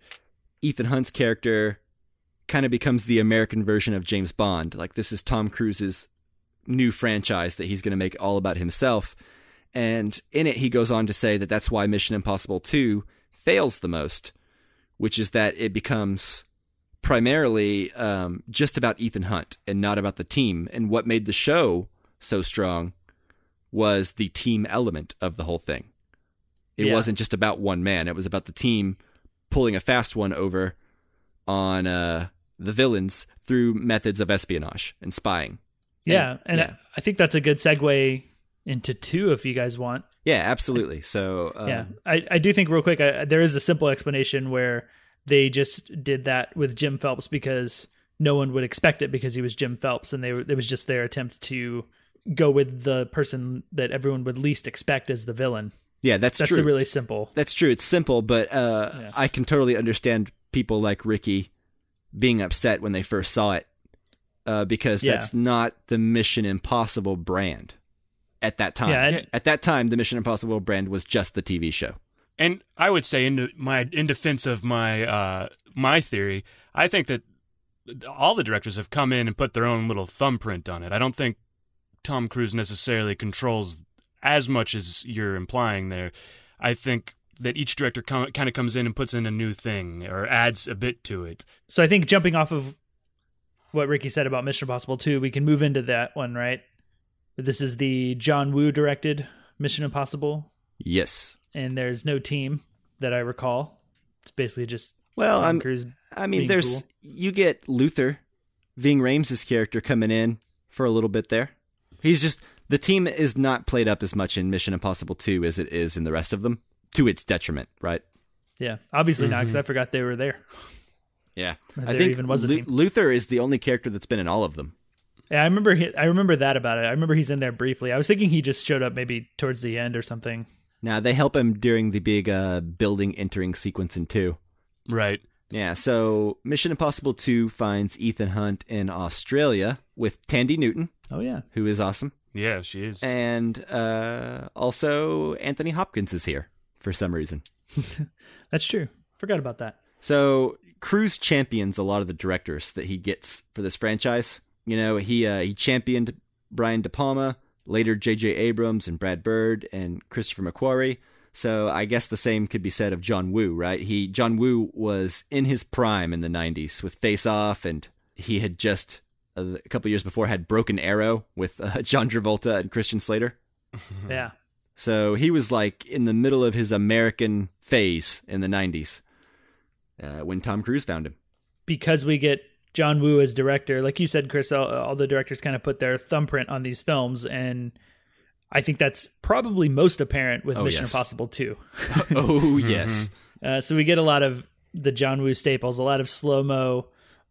Ethan Hunt's character kind of becomes the American version of James Bond. Like, this is Tom Cruise's new franchise that he's going to make all about himself. And in it, he goes on to say that that's why Mission Impossible 2 fails the most, which is that it becomes primarily just about Ethan Hunt and not about the team. And what made the show so strong was the team element of the whole thing. It wasn't just about one man. It was about the team pulling a fast one over on the villains through methods of espionage and spying. Yeah, and I think that's a good segue into 2 if you guys want. Yeah, absolutely. So I do think real quick, there is a simple explanation where they just did that with Jim Phelps because no one would expect it because he was Jim Phelps, and it was just their attempt to go with the person that everyone would least expect as the villain. Yeah, that's true. That's really simple. That's true. It's simple, but yeah. I can totally understand people like Ricky being upset when they first saw it because that's not the Mission Impossible brand at that time. Yeah, at that time, the Mission Impossible brand was just the TV show. And I would say, in defense of my theory, I think that all the directors have come in and put their own little thumbprint on it. I don't think Tom Cruise necessarily controls as much as you're implying there. I think that each director kind of comes in and puts in a new thing or adds a bit to it. So I think jumping off of what Ricky said about Mission Impossible 2, we can move into that one, right? This is the John Woo directed Mission Impossible. Yes. And there's no team that I recall. It's basically just Tom Cruise. I mean, there's you get Luther, Ving Rhames' character, coming in for a little bit there. He's just, the team is not played up as much in Mission Impossible 2 as it is in the rest of them, to its detriment, right? Yeah, obviously not, because I forgot they were there. Yeah. I think even was a team. Luther is the only character that's been in all of them. Yeah, I remember that about it. I remember he's in there briefly. I was thinking he just showed up maybe towards the end or something. Now, they help him during the big building entering sequence in 2. Right. Yeah, so Mission Impossible 2 finds Ethan Hunt in Australia with Thandie Newton. Oh, yeah. Who is awesome. Yeah, she is. And also Anthony Hopkins is here for some reason. That's true. Forgot about that. So Cruise champions a lot of the directors that he gets for this franchise. You know, he championed Brian De Palma, later J.J. Abrams and Brad Bird and Christopher McQuarrie. So I guess the same could be said of John Woo, right? John Woo was in his prime in the 90s with Face Off, and he had just, a couple years before, had Broken Arrow with John Travolta and Christian Slater. Yeah. So he was like in the middle of his American phase in the 90s when Tom Cruise found him. Because we get John Woo as director, like you said, Chris, all the directors kind of put their thumbprint on these films, and I think that's probably most apparent with Mission Impossible 2. Oh, yes. So we get a lot of the John Woo staples, a lot of slow-mo,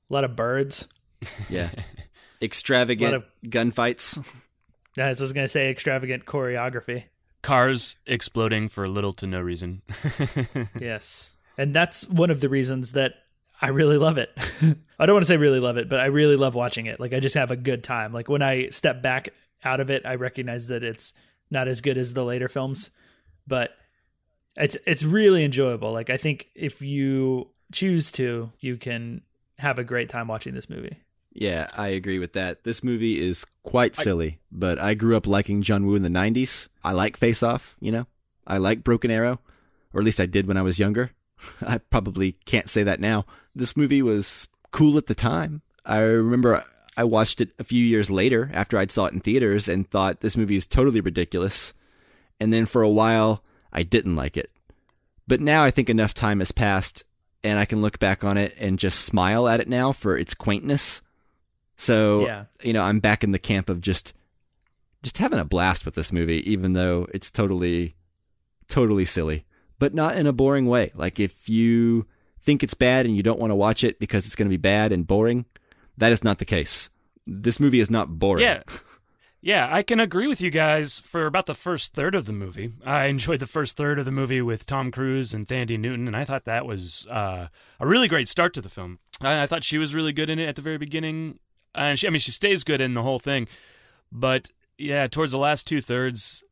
a lot of birds. Yeah. Extravagant gunfights. Yeah, so I was going to say extravagant choreography. Cars exploding for little to no reason. Yes. And that's one of the reasons that I really love it. I don't want to say really love it, but I really love watching it. Like, I just have a good time. Like, when I step back out of it, I recognize that it's not as good as the later films, but it's really enjoyable. Like, I think if you choose to, you can have a great time watching this movie. Yeah, I agree with that. This movie is quite silly, but I grew up liking John Woo in the 90s. I like Face Off, you know? I like Broken Arrow, or at least I did when I was younger. I probably can't say that now. This movie was cool at the time. I remember I watched it a few years later after I'd saw it in theaters and thought this movie is totally ridiculous. And then for a while, I didn't like it. But now I think enough time has passed and I can look back on it and just smile at it now for its quaintness. So, you know, I'm back in the camp of just having a blast with this movie, even though it's totally, totally silly, but not in a boring way. Like, if you think it's bad and you don't want to watch it because it's going to be bad and boring, that is not the case. This movie is not boring. Yeah, I can agree with you guys for about the first third of the movie. I enjoyed the first third of the movie with Tom Cruise and Thandie Newton, and I thought that was a really great start to the film. I thought she was really good in it at the very beginning. And she stays good in the whole thing. But, yeah, towards the last two-thirds,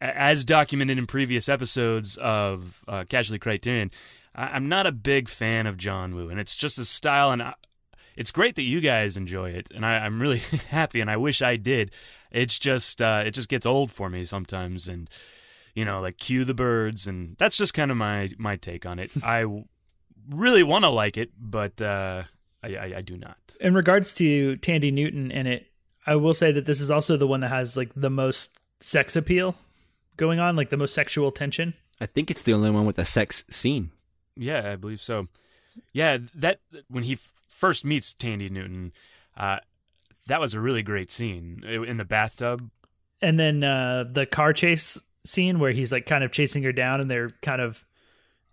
as documented in previous episodes of Casually Criterion, I'm not a big fan of John Woo, and it's just his style, and it's great that you guys enjoy it, and I'm really happy, and I wish I did. It's just, it just gets old for me sometimes, and, you know, like, cue the birds, and that's just kind of my take on it. I really want to like it, but I do not. In regards to Thandie Newton in it, I will say that this is also the one that has, like, the most sex appeal going on, like, the most sexual tension. I think it's the only one with a sex scene. Yeah, I believe so. Yeah, that when he first meets Thandie Newton, that was a really great scene in the bathtub. And then the car chase scene where he's like kind of chasing her down and they're kind of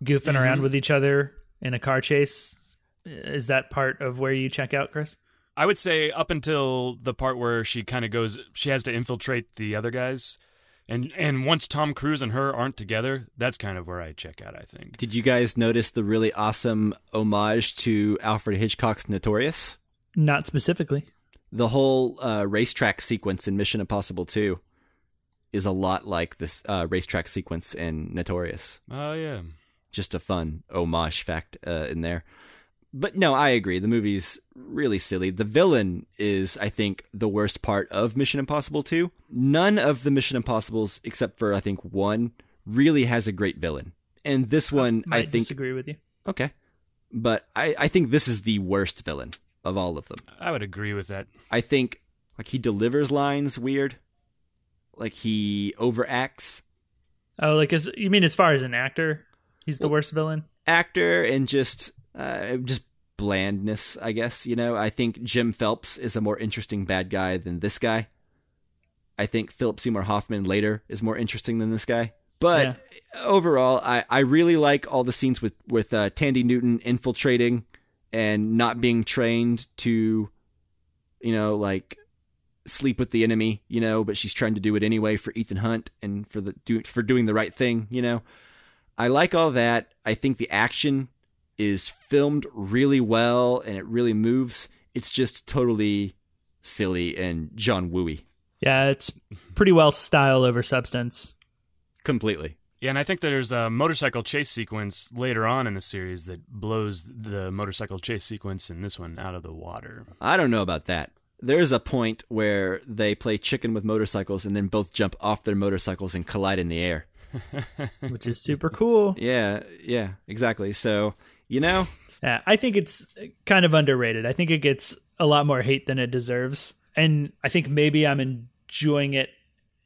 goofing around with each other in a car chase. Is that part of where you check out, Chris? I would say up until the part where she kind of goes, she has to infiltrate the other guys. And once Tom Cruise and her aren't together, that's kind of where I check out, I think. Did you guys notice the really awesome homage to Alfred Hitchcock's Notorious? Not specifically. The whole racetrack sequence in Mission Impossible 2 is a lot like this racetrack sequence in Notorious. Oh, yeah. Just a fun homage fact in there. But no, I agree. The movie's really silly. The villain is, I think, the worst part of Mission Impossible 2. None of the Mission Impossibles, except for, I think, one, really has a great villain. And this one, I think... I disagree with you. Okay. But I think this is the worst villain of all of them. I would agree with that. I think, like, he delivers lines weird. Like, he overacts. Oh, like, you mean as far as an actor, he's the worst villain? Actor and just blandness, I guess. You know, I think Jim Phelps is a more interesting bad guy than this guy. I think Philip Seymour Hoffman later is more interesting than this guy. But overall, I really like all the scenes with Thandie Newton infiltrating and not being trained to, you know, like sleep with the enemy, you know, but she's trying to do it anyway for Ethan Hunt and for doing the right thing, you know. I like all that. I think the action is filmed really well and it really moves. It's just totally silly and John Woo-y. Yeah, it's pretty well style over substance. Completely. Yeah, and I think there's a motorcycle chase sequence later on in the series that blows the motorcycle chase sequence in this one out of the water. I don't know about that. There's a point where they play chicken with motorcycles and then both jump off their motorcycles and collide in the air. Which is super cool. Yeah, exactly. So... You know? Yeah, I think it's kind of underrated. I think it gets a lot more hate than it deserves. And I think maybe I'm enjoying it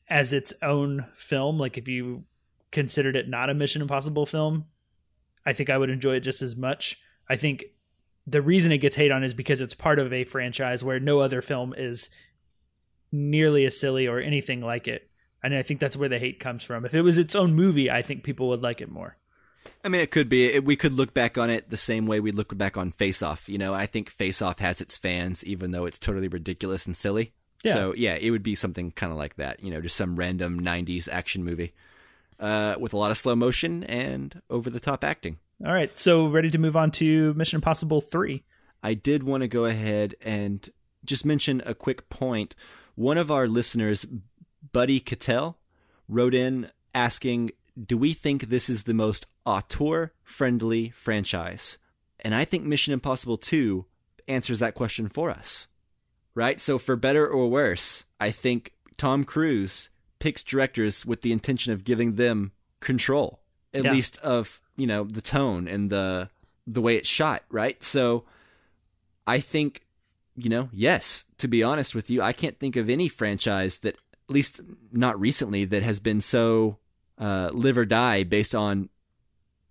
as its own film. Like if you considered it not a Mission Impossible film, I think I would enjoy it just as much. I think the reason it gets hate on is because it's part of a franchise where no other film is nearly as silly or anything like it. And I think that's where the hate comes from. If it was its own movie, I think people would like it more. I mean, it could be. We could look back on it the same way we look back on Face Off. You know, I think Face Off has its fans, even though it's totally ridiculous and silly. Yeah. So, yeah, it would be something kind of like that. You know, just some random 90s action movie with a lot of slow motion and over-the-top acting. All right. So, ready to move on to Mission Impossible 3. I did want to go ahead and just mention a quick point. One of our listeners, Buddy Cattell, wrote in asking... Do we think this is the most auteur-friendly franchise? And I think Mission Impossible 2 answers that question for us, right? So for better or worse, I think Tom Cruise picks directors with the intention of giving them control, at least of, you know, the tone and the way it's shot, right? So I think, you know, yes, to be honest with you, I can't think of any franchise that, at least not recently, that has been so... live or die based on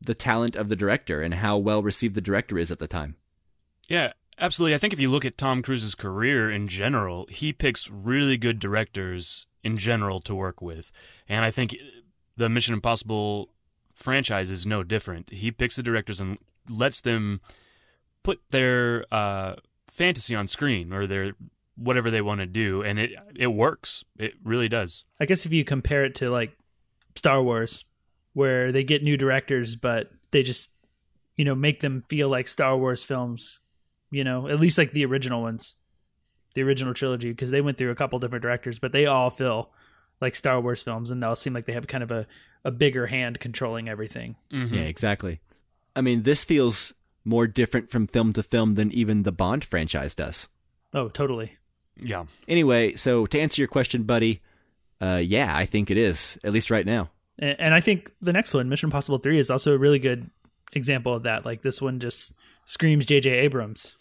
the talent of the director and how well received the director is at the time. Yeah, absolutely. I think if you look at Tom Cruise's career in general, he picks really good directors in general to work with. And I think the Mission Impossible franchise is no different. He picks the directors and lets them put their fantasy on screen or their whatever they want to do. And it works. It really does. I guess if you compare it to like Star Wars, where they get new directors, but they just, you know, make them feel like Star Wars films, you know, at least like the original ones, the original trilogy, because they went through a couple different directors, but they all feel like Star Wars films and they all seem like they have kind of a bigger hand controlling everything. Mm-hmm. Yeah, exactly. I mean, this feels more different from film to film than even the Bond franchise does. Oh, totally. Yeah. Anyway, so to answer your question, buddy, yeah, I think it is, at least right now. And I think the next one, Mission Impossible 3, is also a really good example of that. Like, this one just screams J.J. Abrams,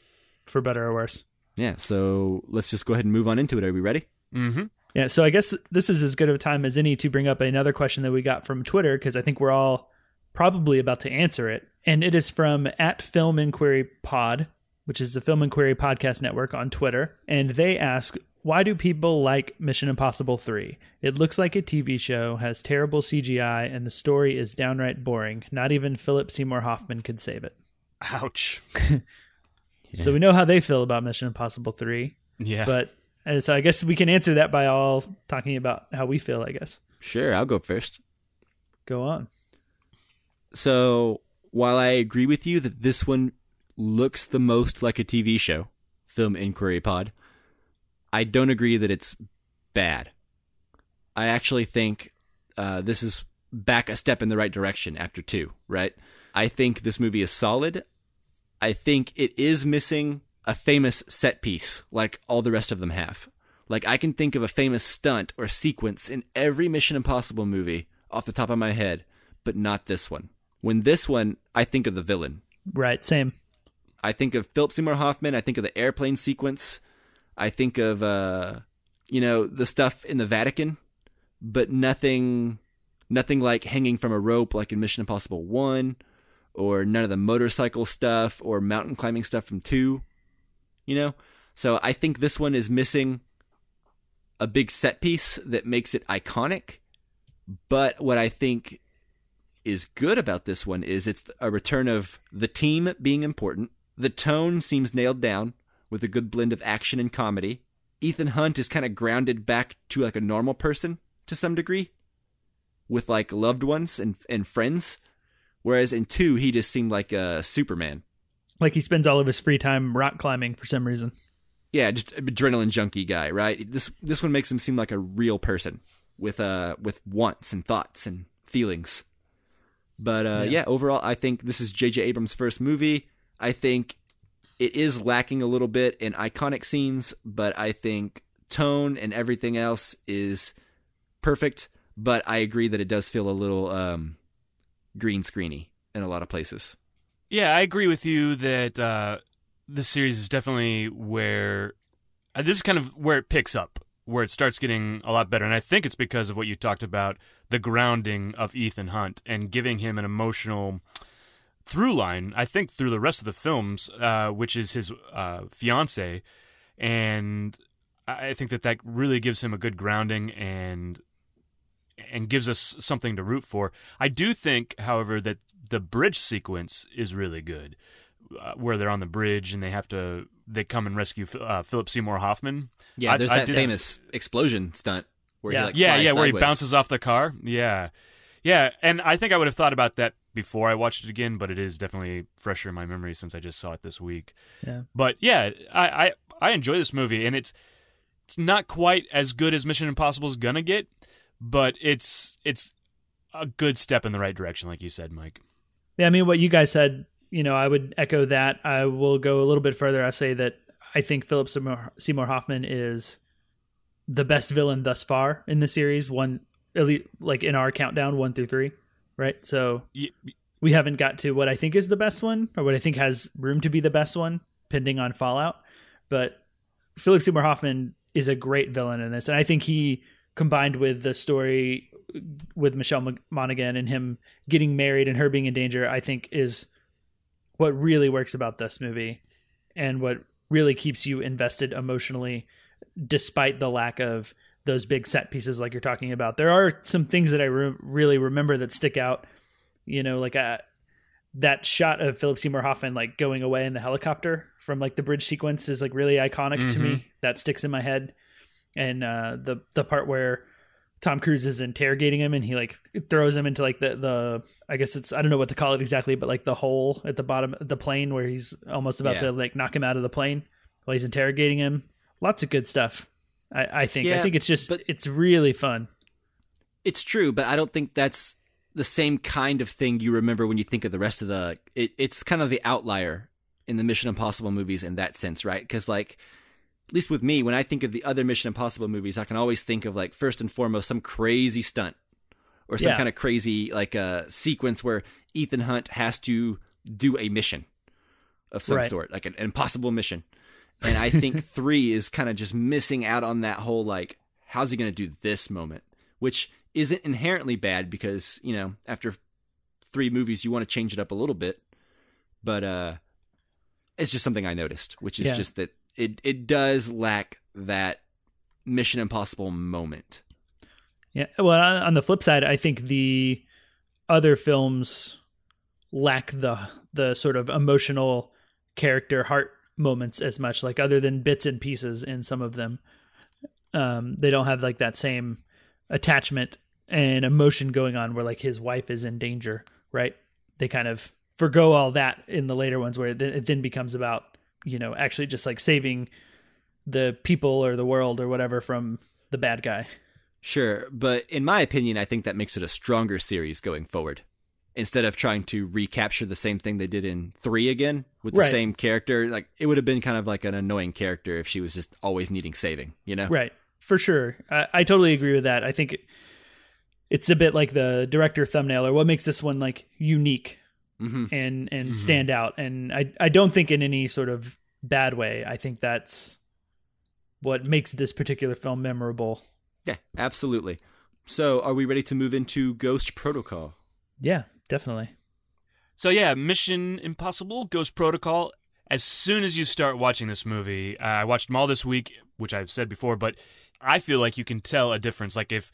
for better or worse. Yeah, so let's just go ahead and move on into it. Are we ready? Mm-hmm. Yeah, so I guess this is as good of a time as any to bring up another question that we got from Twitter, because I think we're all probably about to answer it. And it is from @FilmInquiryPod, which is the Film Inquiry Podcast Network on Twitter. And they ask... Why do people like Mission Impossible 3? It looks like a TV show, has terrible CGI, and the story is downright boring. Not even Philip Seymour Hoffman could save it. Ouch. Yeah. So we know how they feel about Mission Impossible 3. Yeah. But and so I guess we can answer that by all talking about how we feel, I guess. Sure, I'll go first. Go on. So while I agree with you that this one looks the most like a TV show, Film Inquiry Pod, I don't agree that it's bad. I actually think this is back a step in the right direction after 2, right? I think this movie is solid. I think it is missing a famous set piece like all the rest of them have. Like, I can think of a famous stunt or sequence in every Mission Impossible movie off the top of my head, but not this one. When this one, I think of the villain. Right, same. I think of Philip Seymour Hoffman. I think of the airplane sequence. I think of, the stuff in the Vatican, but nothing like hanging from a rope like in Mission Impossible 1, or none of the motorcycle stuff or mountain climbing stuff from 2, So I think this one is missing a big set piece that makes it iconic. But what I think is good about this one is it's a return of the team being important. The tone seems nailed down with a good blend of action and comedy. Ethan Hunt is kind of grounded back to like a normal person to some degree with like loved ones and friends. Whereas in 2, he just seemed like a Superman. Like he spends all of his free time rock climbing for some reason. Yeah, just adrenaline junkie guy, right? This one makes him seem like a real person with wants and thoughts and feelings. But yeah, overall, I think this is J.J. Abrams' first movie. I think it is lacking a little bit in iconic scenes, but I think tone and everything else is perfect. But I agree that it does feel a little... green screeny in a lot of places. Yeah, I agree with you that this series is definitely where this is kind of where it picks up, where it starts getting a lot better. And I think it's because of what you talked about, the grounding of Ethan Hunt and giving him an emotional through line, I think, through the rest of the films, which is his fiance. And I think that really gives him a good grounding and gives us something to root for. I do think, however, that the bridge sequence is really good, where they're on the bridge and they come and rescue Philip Seymour Hoffman. Yeah, there's that famous explosion stunt where he where he bounces off the car. Yeah, yeah, and I think I would have thought about that before I watched it again, but it is definitely fresher in my memory since I just saw it this week. Yeah, but yeah, I enjoy this movie, and it's not quite as good as Mission Impossible is gonna get. But it's a good step in the right direction, like you said, Mike. Yeah, I mean, what you guys said, I would echo that. I will go a little bit further. I say that I think Philip Seymour Hoffman is the best villain thus far in the series, like in our countdown, 1 through 3, right? So we haven't got to what I think is the best one, or what I think has room to be the best one, pending on Fallout. But Philip Seymour Hoffman is a great villain in this, and I think he... combined with the story with Michelle Monaghan and him getting married and her being in danger, I think is what really works about this movie and what really keeps you invested emotionally, despite the lack of those big set pieces like you're talking about. There are some things that I really remember that stick out, like that shot of Philip Seymour Hoffman like going away in the helicopter from like the bridge sequence is like really iconic to me. That sticks in my head. And the part where Tom Cruise is interrogating him and he like throws him into like the I guess it's, I don't know what to call it exactly, but like the hole at the bottom of the plane where he's almost about to like knock him out of the plane while he's interrogating him. Lots of good stuff. I think, I think it's just, it's really fun. It's true, but I don't think that's the same kind of thing you remember when you think of the rest of it's kind of the outlier in the Mission Impossible movies in that sense. Right. Cause like, at least with me, when I think of the other Mission Impossible movies, I can always think of like first and foremost some crazy stunt or some kind of crazy like sequence where Ethan Hunt has to do a mission of some sort, like an impossible mission. And I think 3 is kind of just missing out on that whole like, how's he going to do this moment, which isn't inherently bad because, after 3 movies, you want to change it up a little bit. But it's just something I noticed, which is just that. It does lack that Mission Impossible moment. Yeah. Well, on the flip side, I think the other films lack the sort of emotional character heart moments as much, like other than bits and pieces in some of them. They don't have like that same attachment and emotion going on where like his wife is in danger, right? They kind of forgo all that in the later ones where it then becomes about, you know, actually just like saving the people or the world or whatever from the bad guy. Sure. But in my opinion, I think that makes it a stronger series going forward. Instead of trying to recapture the same thing they did in 3 again with the same character, like it would have been kind of like an annoying character if she was just always needing saving, you know? Right. For sure. I totally agree with that. I think it's a bit like the director thumbnail or what makes this one like unique and stand out. And I don't think in any sort of bad way. I think that's what makes this particular film memorable. Yeah, absolutely. So are we ready to move into Ghost Protocol? Yeah. Definitely. So yeah, Mission Impossible, Ghost Protocol. As soon as you start watching this movie, I watched them all this week, which I've said before, but I feel like you can tell a difference. Like if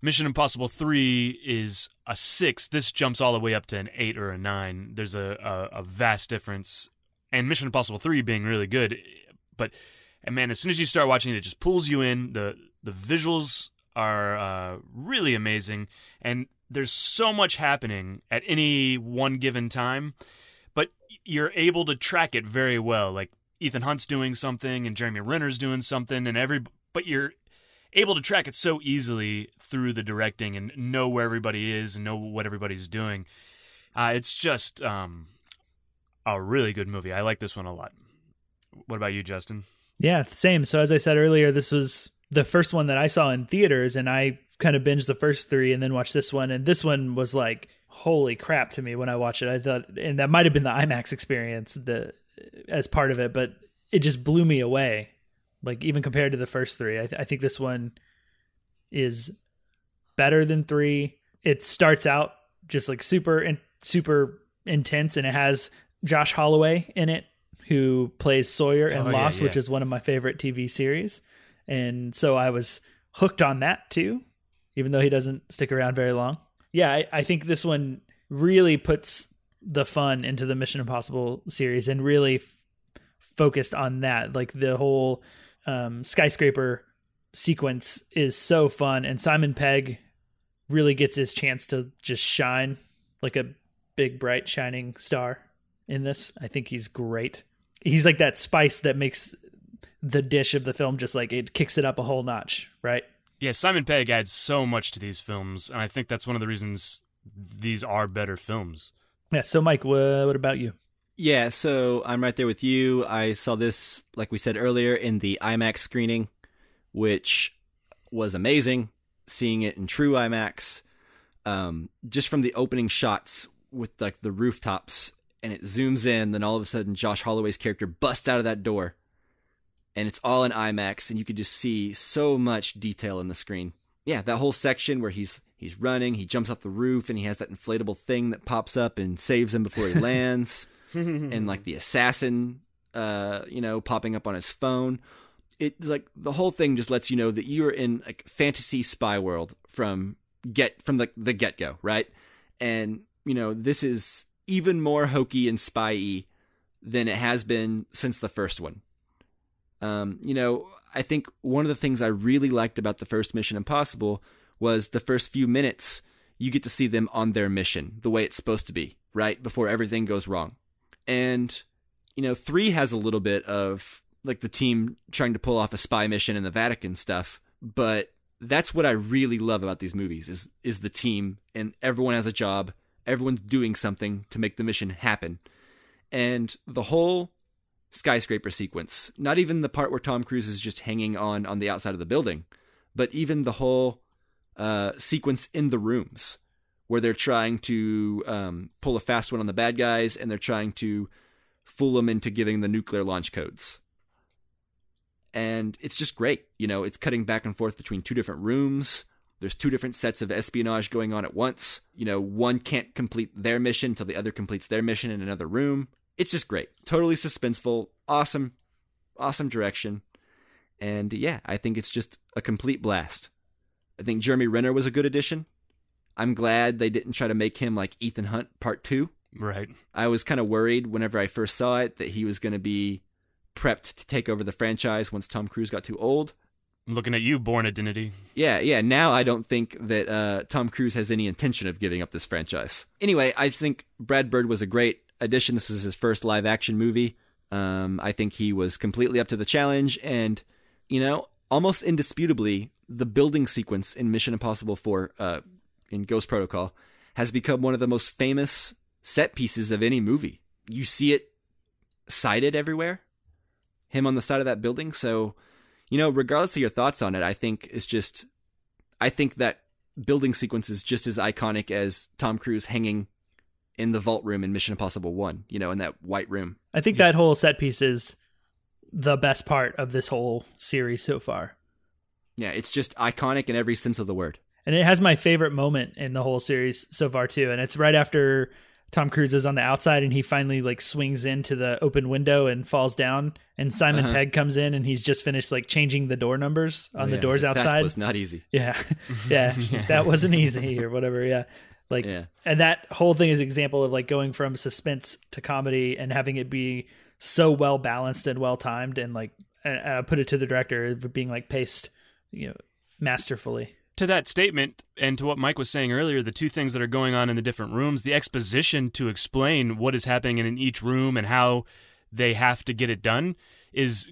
Mission Impossible 3 is a 6, this jumps all the way up to an 8 or a 9. There's a vast difference. And Mission Impossible 3 being really good. But, and man, as soon as you start watching it, it just pulls you in. The visuals are really amazing. And there's so much happening at any one given time, but you're able to track it very well. Like Ethan Hunt's doing something and Jeremy Renner's doing something but you're able to track it so easily through the directing and know where everybody is and know what everybody's doing. It's just a really good movie. I like this one a lot. What about you, Justin? Yeah, same. So as I said earlier, this was the first one that I saw in theaters, and I kind of binged the first 3 and then watched this one. And this one was like, holy crap to me when I watched it. I thought, and that might've been the IMAX experience as part of it, but it just blew me away. Like even compared to the first 3, I think this one is better than 3. It starts out just like super intense, and it has Josh Holloway in it, who plays Sawyer and Lost, which is one of my favorite TV series. And so I was hooked on that too, even though he doesn't stick around very long. Yeah, I think this one really puts the fun into the Mission Impossible series and really focused on that. Like the whole skyscraper sequence is so fun, and Simon Pegg really gets his chance to just shine like a big, bright, shining star in this. I think he's great. He's like that spice that makes the dish of the film just like it kicks it up a whole notch, right? Yeah, Simon Pegg adds so much to these films, and I think that's one of the reasons these are better films. Yeah, so Mike, what about you? Yeah, so I'm right there with you. I saw this, like we said earlier, in the IMAX screening, which was amazing, seeing it in true IMAX. Just from the opening shots with like the rooftops, and it zooms in, then all of a sudden Josh Holloway's character busts out of that door. And it's all in IMAX, and you could just see so much detail in the screen. Yeah, that whole section where he's running, he jumps off the roof, and he has that inflatable thing that pops up and saves him before he lands. And like the assassin, popping up on his phone. It like the whole thing just lets you know that you are in like fantasy spy world from the get go, right? And you know this is even more hokey and spy-y than it has been since the first one. I think one of the things I really liked about the first Mission Impossible was the first few minutes you get to see them on their mission, the way it's supposed to be, right? Before everything goes wrong. And, 3 has a little bit of like the team trying to pull off a spy mission in the Vatican stuff. But that's what I really love about these movies is the team, and everyone has a job. Everyone's doing something to make the mission happen. And the whole skyscraper sequence, not even the part where Tom Cruise is just hanging on the outside of the building, but even the whole sequence in the rooms where they're trying to pull a fast one on the bad guys, and they're trying to fool them into giving the nuclear launch codes. And it's just great. It's cutting back and forth between 2 different rooms. There's 2 different sets of espionage going on at once. One can't complete their mission until the other completes their mission in another room. It's just great. Totally suspenseful. Awesome. Awesome direction. And yeah, I think it's just a complete blast. I think Jeremy Renner was a good addition. I'm glad they didn't try to make him like Ethan Hunt Part 2. Right. I was kind of worried whenever I first saw it that he was going to be prepped to take over the franchise once Tom Cruise got too old. I'm looking at you, Bourne Identity. Yeah. Now I don't think that Tom Cruise has any intention of giving up this franchise. Anyway, I think Brad Bird was a great addition. This was his first live-action movie. I think he was completely up to the challenge. And, you know, almost indisputably, the building sequence in Mission Impossible 4, in Ghost Protocol, has become one of the most famous set pieces of any movie. You see it cited everywhere, him on the side of that building. So, you know, regardless of your thoughts on it, I think that building sequence is just as iconic as Tom Cruise hanging in the vault room in Mission Impossible 1, you know, in that white room. I think that whole set piece is the best part of this whole series so far. Yeah, it's just iconic in every sense of the word. And it has my favorite moment in the whole series so far, too. And it's right after Tom Cruise is on the outside and he finally like swings into the open window and falls down. And Simon Pegg comes in and he's just finished like changing the door numbers on the doors outside. That was not easy. Yeah. That wasn't easy or whatever. Yeah. And that whole thing is an example of like going from suspense to comedy and having it be so well balanced and well timed. And like put it to the director being like paced, you know, masterfully. To that statement and to what Mike was saying earlier, the two things that are going on in the different rooms, the exposition to explain what is happening in each room and how they have to get it done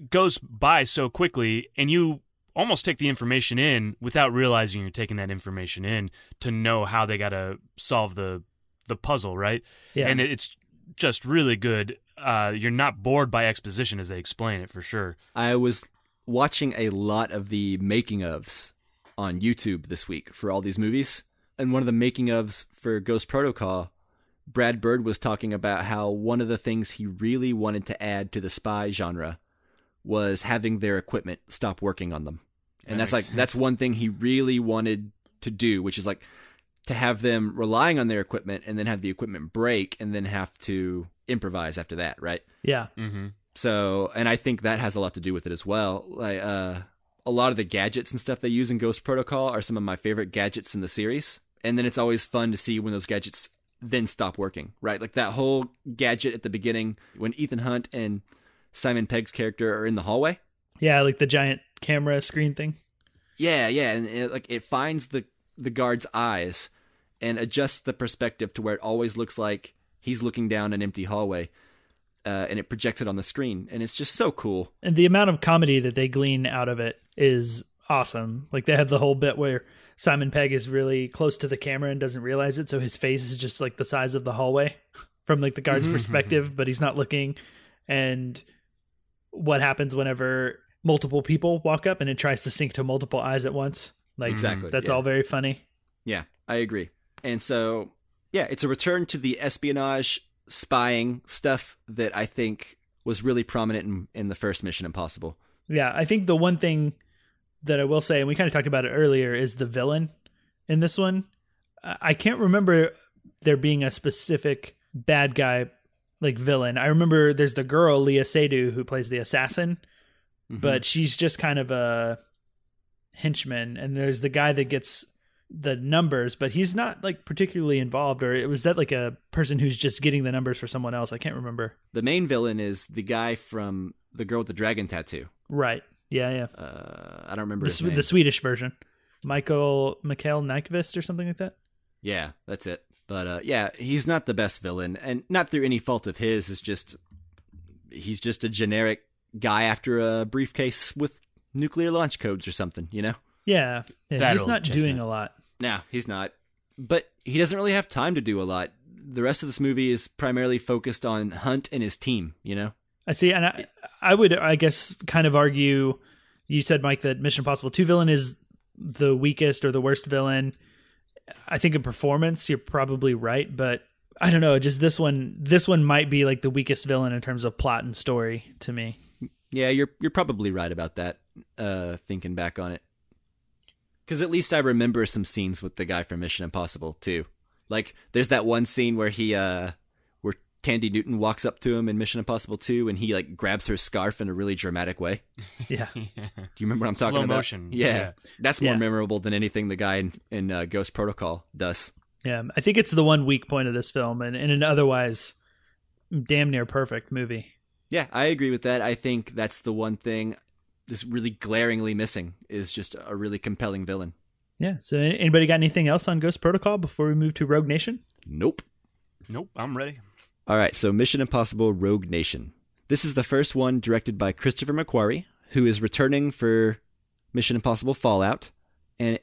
goes by so quickly, and you almost take the information in without realizing you're taking that information in to know how they got to solve the puzzle, right? Yeah. And it's just really good. You're not bored by exposition as they explain it, for sure. I was watching a lot of the making-ofs on YouTube this week for all these movies. And one of the making ofs for Ghost Protocol, Brad Bird was talking about how one of the things he really wanted to add to the spy genre was having their equipment stop working on them. And that's one thing he really wanted to do, which is like to have them relying on their equipment and then have the equipment break and then have to improvise after that. Right. Yeah. Mm-hmm. So, and I think that has a lot to do with it as well. Like, a lot of the gadgets and stuff they use in Ghost Protocol are some of my favorite gadgets in the series. And then it's always fun to see when those gadgets then stop working, right? Like that whole gadget at the beginning when Ethan Hunt and Simon Pegg's character are in the hallway. Yeah, like the giant camera screen thing. Yeah. And it finds the guard's eyes and adjusts the perspective to where it always looks like he's looking down an empty hallway. And it projects it on the screen. And it's just so cool. And the amount of comedy that they glean out of it is awesome. Like they have the whole bit where Simon Pegg is really close to the camera and doesn't realize it. So his face is just like the size of the hallway from like the guard's perspective, but he's not looking. And what happens whenever multiple people walk up and it tries to sync to multiple eyes at once. Like exactly. That's all very funny. Yeah, I agree. And so, yeah, it's a return to the espionage spying stuff that I think was really prominent in the first Mission Impossible. Yeah, I think the one thing that I will say, and we kind of talked about it earlier, is the villain in this one. I can't remember there being a specific bad guy, like villain. I remember there's the girl, Leah Seydoux, who plays the assassin, but she's just kind of a henchman. And there's the guy that gets the numbers, but he's not like particularly involved, or it was that like a person who's just getting the numbers for someone else. I can't remember. The main villain is the guy from The Girl with the Dragon Tattoo. Right. Yeah. I don't remember his name. The Swedish version. Mikael Nyqvist or something like that. Yeah, that's it. But yeah, he's not the best villain, and not through any fault of his. It's just, he's just a generic guy after a briefcase with nuclear launch codes or something, you know? Yeah, he's just not doing a lot. No, he's not. But he doesn't really have time to do a lot. The rest of this movie is primarily focused on Hunt and his team, you know? I see, and I would, I guess, kind of argue, you said, Mike, that Mission Impossible 2 villain is the weakest or the worst villain. I think in performance, you're probably right, but I don't know, just this one might be like the weakest villain in terms of plot and story to me. Yeah, you're probably right about that, thinking back on it. Because at least I remember some scenes with the guy from Mission Impossible, too. Like, there's that one scene where where Thandie Newton walks up to him in Mission Impossible 2, and he, like, grabs her scarf in a really dramatic way. Yeah. Do you remember what I'm talking about? Slow motion. Yeah. That's more memorable than anything the guy in Ghost Protocol does. Yeah, I think it's the one weak point of this film, and an otherwise damn near perfect movie. Yeah, I agree with that. I think that's the one thing that's really glaringly missing is just a really compelling villain. Yeah. So anybody got anything else on Ghost Protocol before we move to Rogue Nation? Nope. I'm ready. All right. So Mission Impossible Rogue Nation. This is the first one directed by Christopher McQuarrie, who is returning for Mission Impossible Fallout. And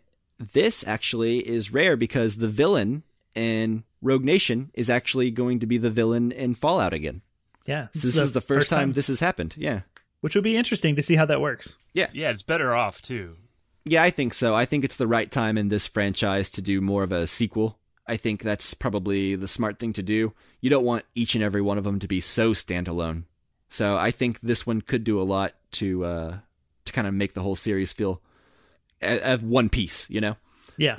this actually is rare because the villain in Rogue Nation is actually going to be the villain in Fallout again. Yeah. So this is the first time this has happened. Yeah. Which will be interesting to see how that works. Yeah. Yeah, it's better off too. Yeah, I think so. I think it's the right time in this franchise to do more of a sequel. I think that's probably the smart thing to do. You don't want each and every one of them to be so standalone. So I think this one could do a lot to kind of make the whole series feel as one piece, you know? Yeah,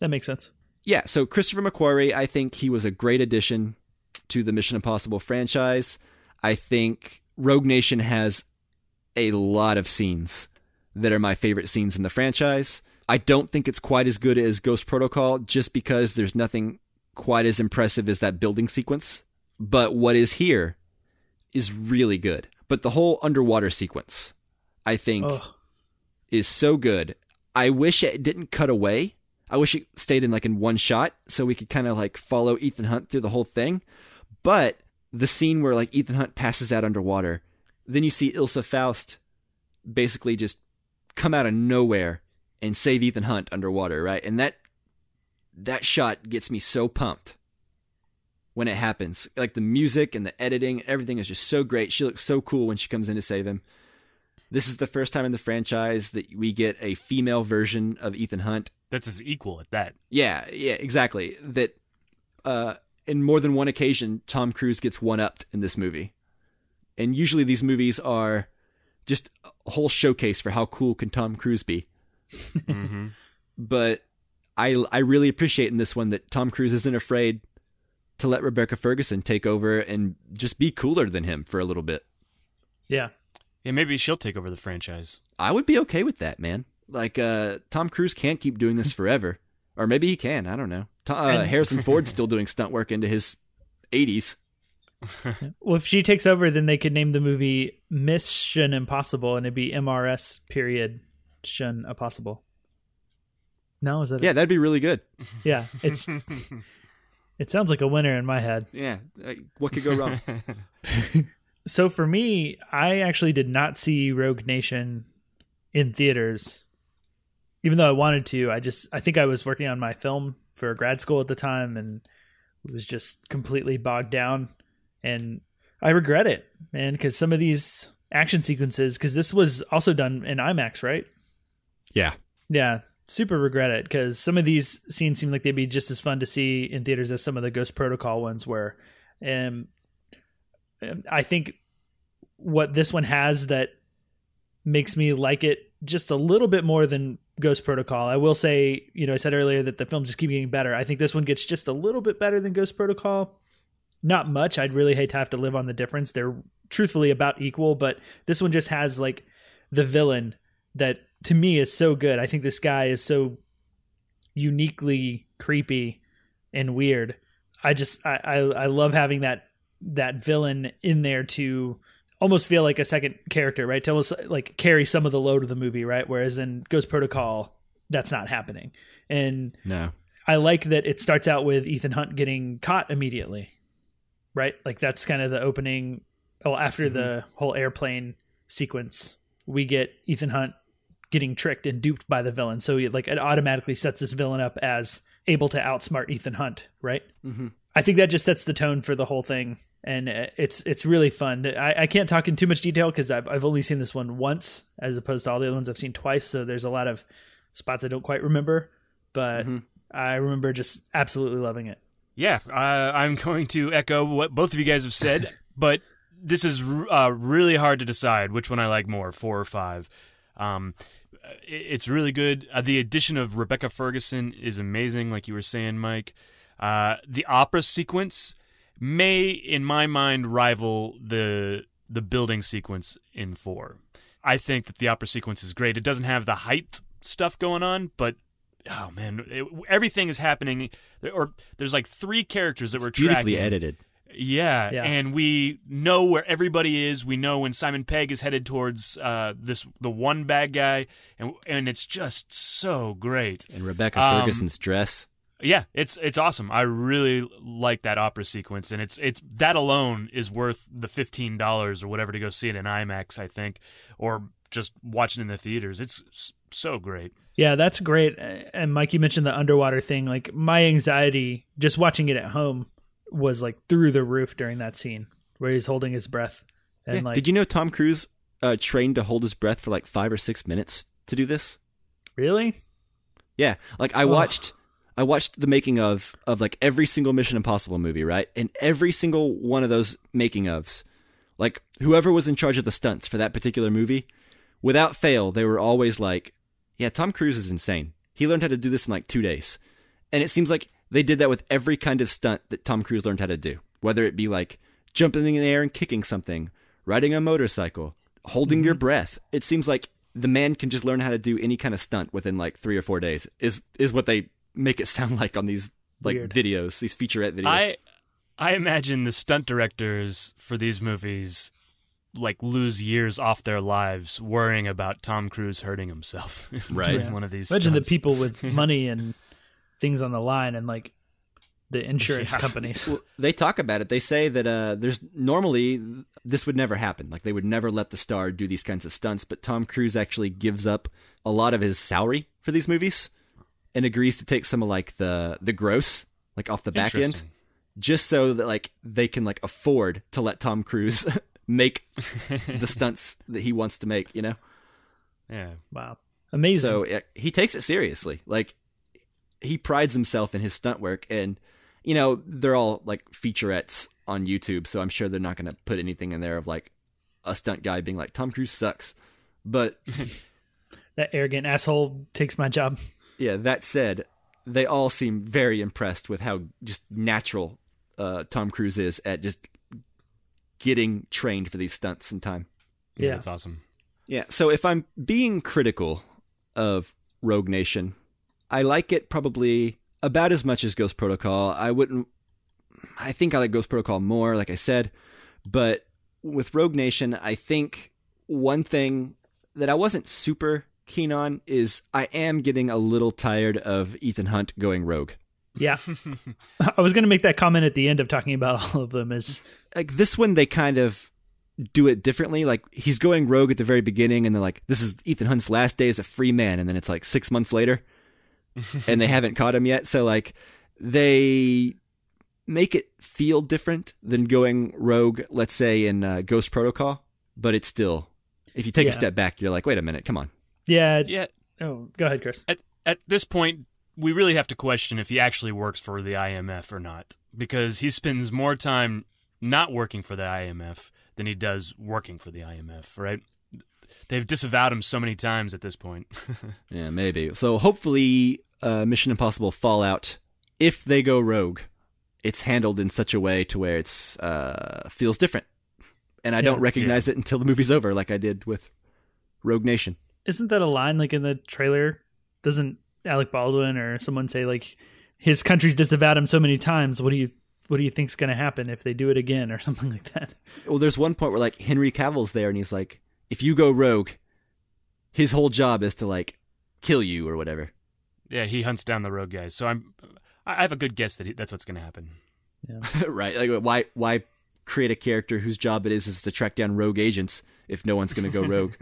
That makes sense. Yeah, so Christopher McQuarrie, I think he was a great addition to the Mission Impossible franchise. I think Rogue Nation has a lot of scenes that are my favorite scenes in the franchise. I don't think it's quite as good as Ghost Protocol just because there's nothing quite as impressive as that building sequence. But what is here is really good. But the whole underwater sequence, I think, is so good. I wish it didn't cut away. I wish it stayed in one shot so we could kind of follow Ethan Hunt through the whole thing. But the scene where Ethan Hunt passes out underwater, then you see Ilsa Faust basically just come out of nowhere and save Ethan Hunt underwater, right? And that shot gets me so pumped when it happens. The music and the editing, everything is just so great. She looks so cool when she comes in to save him. This is the first time in the franchise that we get a female version of Ethan Hunt. That's his equal at that. Yeah, exactly. That in more than one occasion, Tom Cruise gets one-upped in this movie. And usually these movies are just a whole showcase for how cool can Tom Cruise be. Mm-hmm. But I really appreciate in this one that Tom Cruise isn't afraid to let Rebecca Ferguson take over and just be cooler than him for a little bit. Yeah. Yeah, maybe she'll take over the franchise. I would be okay with that, man. Tom Cruise can't keep doing this forever. Or maybe he can. I don't know. Harrison Ford's still doing stunt work into his 80s. Well, if she takes over, then they could name the movie Mission Impossible, and it'd be MRS period Shun Impossible. No, is that? Yeah, that'd be really good. Yeah, it sounds like a winner in my head. Yeah, what could go wrong? So for me, I actually did not see Rogue Nation in theaters, even though I wanted to. I think I was working on my film for grad school at the time, and it was just completely bogged down. And I regret it, man, because some of these action sequences, because this was also done in IMAX, right? Yeah. Yeah. Super regret it, because some of these scenes seem like they'd be just as fun to see in theaters as some of the Ghost Protocol ones were. And I think what this one has that makes me like it just a little bit more than Ghost Protocol. I will say, I said earlier that the films just keep getting better. I think this one gets just a little bit better than Ghost Protocol. Not much. I'd really hate to have to live on the difference. They're truthfully about equal, but this one just has the villain that to me is so good. I think this guy is so uniquely creepy and weird. I love having that villain in there to almost feel like a second character, right? To almost carry some of the load of the movie, right? Whereas in Ghost Protocol, that's not happening. And no, I like that it starts out with Ethan Hunt getting caught immediately. Right? That's kind of the opening. Oh, after the whole airplane sequence, we get Ethan Hunt getting tricked and duped by the villain. So it automatically sets this villain up as able to outsmart Ethan Hunt. Right? Mm-hmm. I think that just sets the tone for the whole thing. And it's really fun. I can't talk in too much detail because I've only seen this one once as opposed to all the other ones I've seen twice. So there's a lot of spots I don't quite remember, but I remember just absolutely loving it. Yeah, I'm going to echo what both of you guys have said, but this is really hard to decide which one I like more, 4 or 5. It's really good. The addition of Rebecca Ferguson is amazing, like you were saying, Mike. The opera sequence may, in my mind, rival the building sequence in 4. I think that the opera sequence is great. It doesn't have the height stuff going on, but... Oh man, everything is happening. There's 3 characters that it's tracking. Beautifully edited. Yeah, and we know where everybody is. We know when Simon Pegg is headed towards the one bad guy, and it's just so great. And Rebecca Ferguson's dress. Yeah, it's awesome. I really like that opera sequence, and it's that alone is worth the $15 or whatever to go see it in IMAX, I think, or just watching in the theaters. It's so great. Yeah, that's great. And Mike, you mentioned the underwater thing. Like, my anxiety just watching it at home was like through the roof during that scene where he's holding his breath. And yeah. Did you know Tom Cruise trained to hold his breath for like 5 or 6 minutes to do this? Really? Yeah. Like, I watched the making of like every single Mission Impossible movie, right? And every single one of those making ofs, like whoever was in charge of the stunts for that particular movie, without fail, they were always like, yeah, Tom Cruise is insane. He learned how to do this in like 2 days. And it seems like they did that with every kind of stunt that Tom Cruise learned how to do, whether it be like jumping in the air and kicking something, riding a motorcycle, holding your breath. It seems like the man can just learn how to do any kind of stunt within like 3 or 4 days is what they make it sound like on these like videos, these featurette videos. I imagine the stunt directors for these movies like lose years off their lives worrying about Tom Cruise hurting himself. Right. Doing one of these stunts. Imagine the people with money and things on the line and like the insurance companies. Well, they talk about it. They say that there's normally this would never happen. Like, they would never let the star do these kinds of stunts, but Tom Cruise actually gives up a lot of his salary for these movies and agrees to take some of like the gross, like off the back end, just so that like they can like afford to let Tom Cruise make the stunts that he wants to make, you know? Yeah. Wow. Amazing. So he takes it seriously. Like, he prides himself in his stunt work, and you know, they're all like featurettes on YouTube. So I'm sure they're not going to put anything in there of like a stunt guy being like, Tom Cruise sucks, but that arrogant asshole takes my job. Yeah. That said, they all seem very impressed with how just natural Tom Cruise is at just getting trained for these stunts in time. Yeah. That's awesome. Yeah. So if I'm being critical of Rogue Nation, I like it probably about as much as Ghost Protocol. I think I like Ghost Protocol more, like I said, but with Rogue Nation, I think one thing that I wasn't super keen on is I am getting a little tired of Ethan Hunt going rogue. Yeah. I was going to make that comment at the end of talking about all of them is like, this one, they kind of do it differently. Like, he's going rogue at the very beginning and they're like, this is Ethan Hunt's last day as a free man. And then it's like 6 months later and they haven't caught him yet. So like, they make it feel different than going rogue, let's say in Ghost Protocol, but it's still, if you take a step back, you're like, wait a minute, come on. Yeah. Yeah. Oh, go ahead, Chris. At this point, we really have to question if he actually works for the IMF or not, because he spends more time not working for the IMF than he does working for the IMF, right? They've disavowed him so many times at this point. Yeah, maybe. So hopefully Mission Impossible Fallout, if they go rogue, it's handled in such a way to where it's feels different. And I don't recognize it until the movie's over, like I did with Rogue Nation. Isn't that a line like in the trailer? Doesn't Alec Baldwin or someone say like his country's disavowed him so many times, what do you think's going to happen if they do it again or something like that? Well, there's one point where like Henry Cavill's there and he's like, if you go rogue, his whole job is to like kill you or whatever. Yeah, he hunts down the rogue guys. So I have a good guess that that's what's going to happen. Yeah. Right. Like, why create a character whose job it is to track down rogue agents if no one's going to go rogue?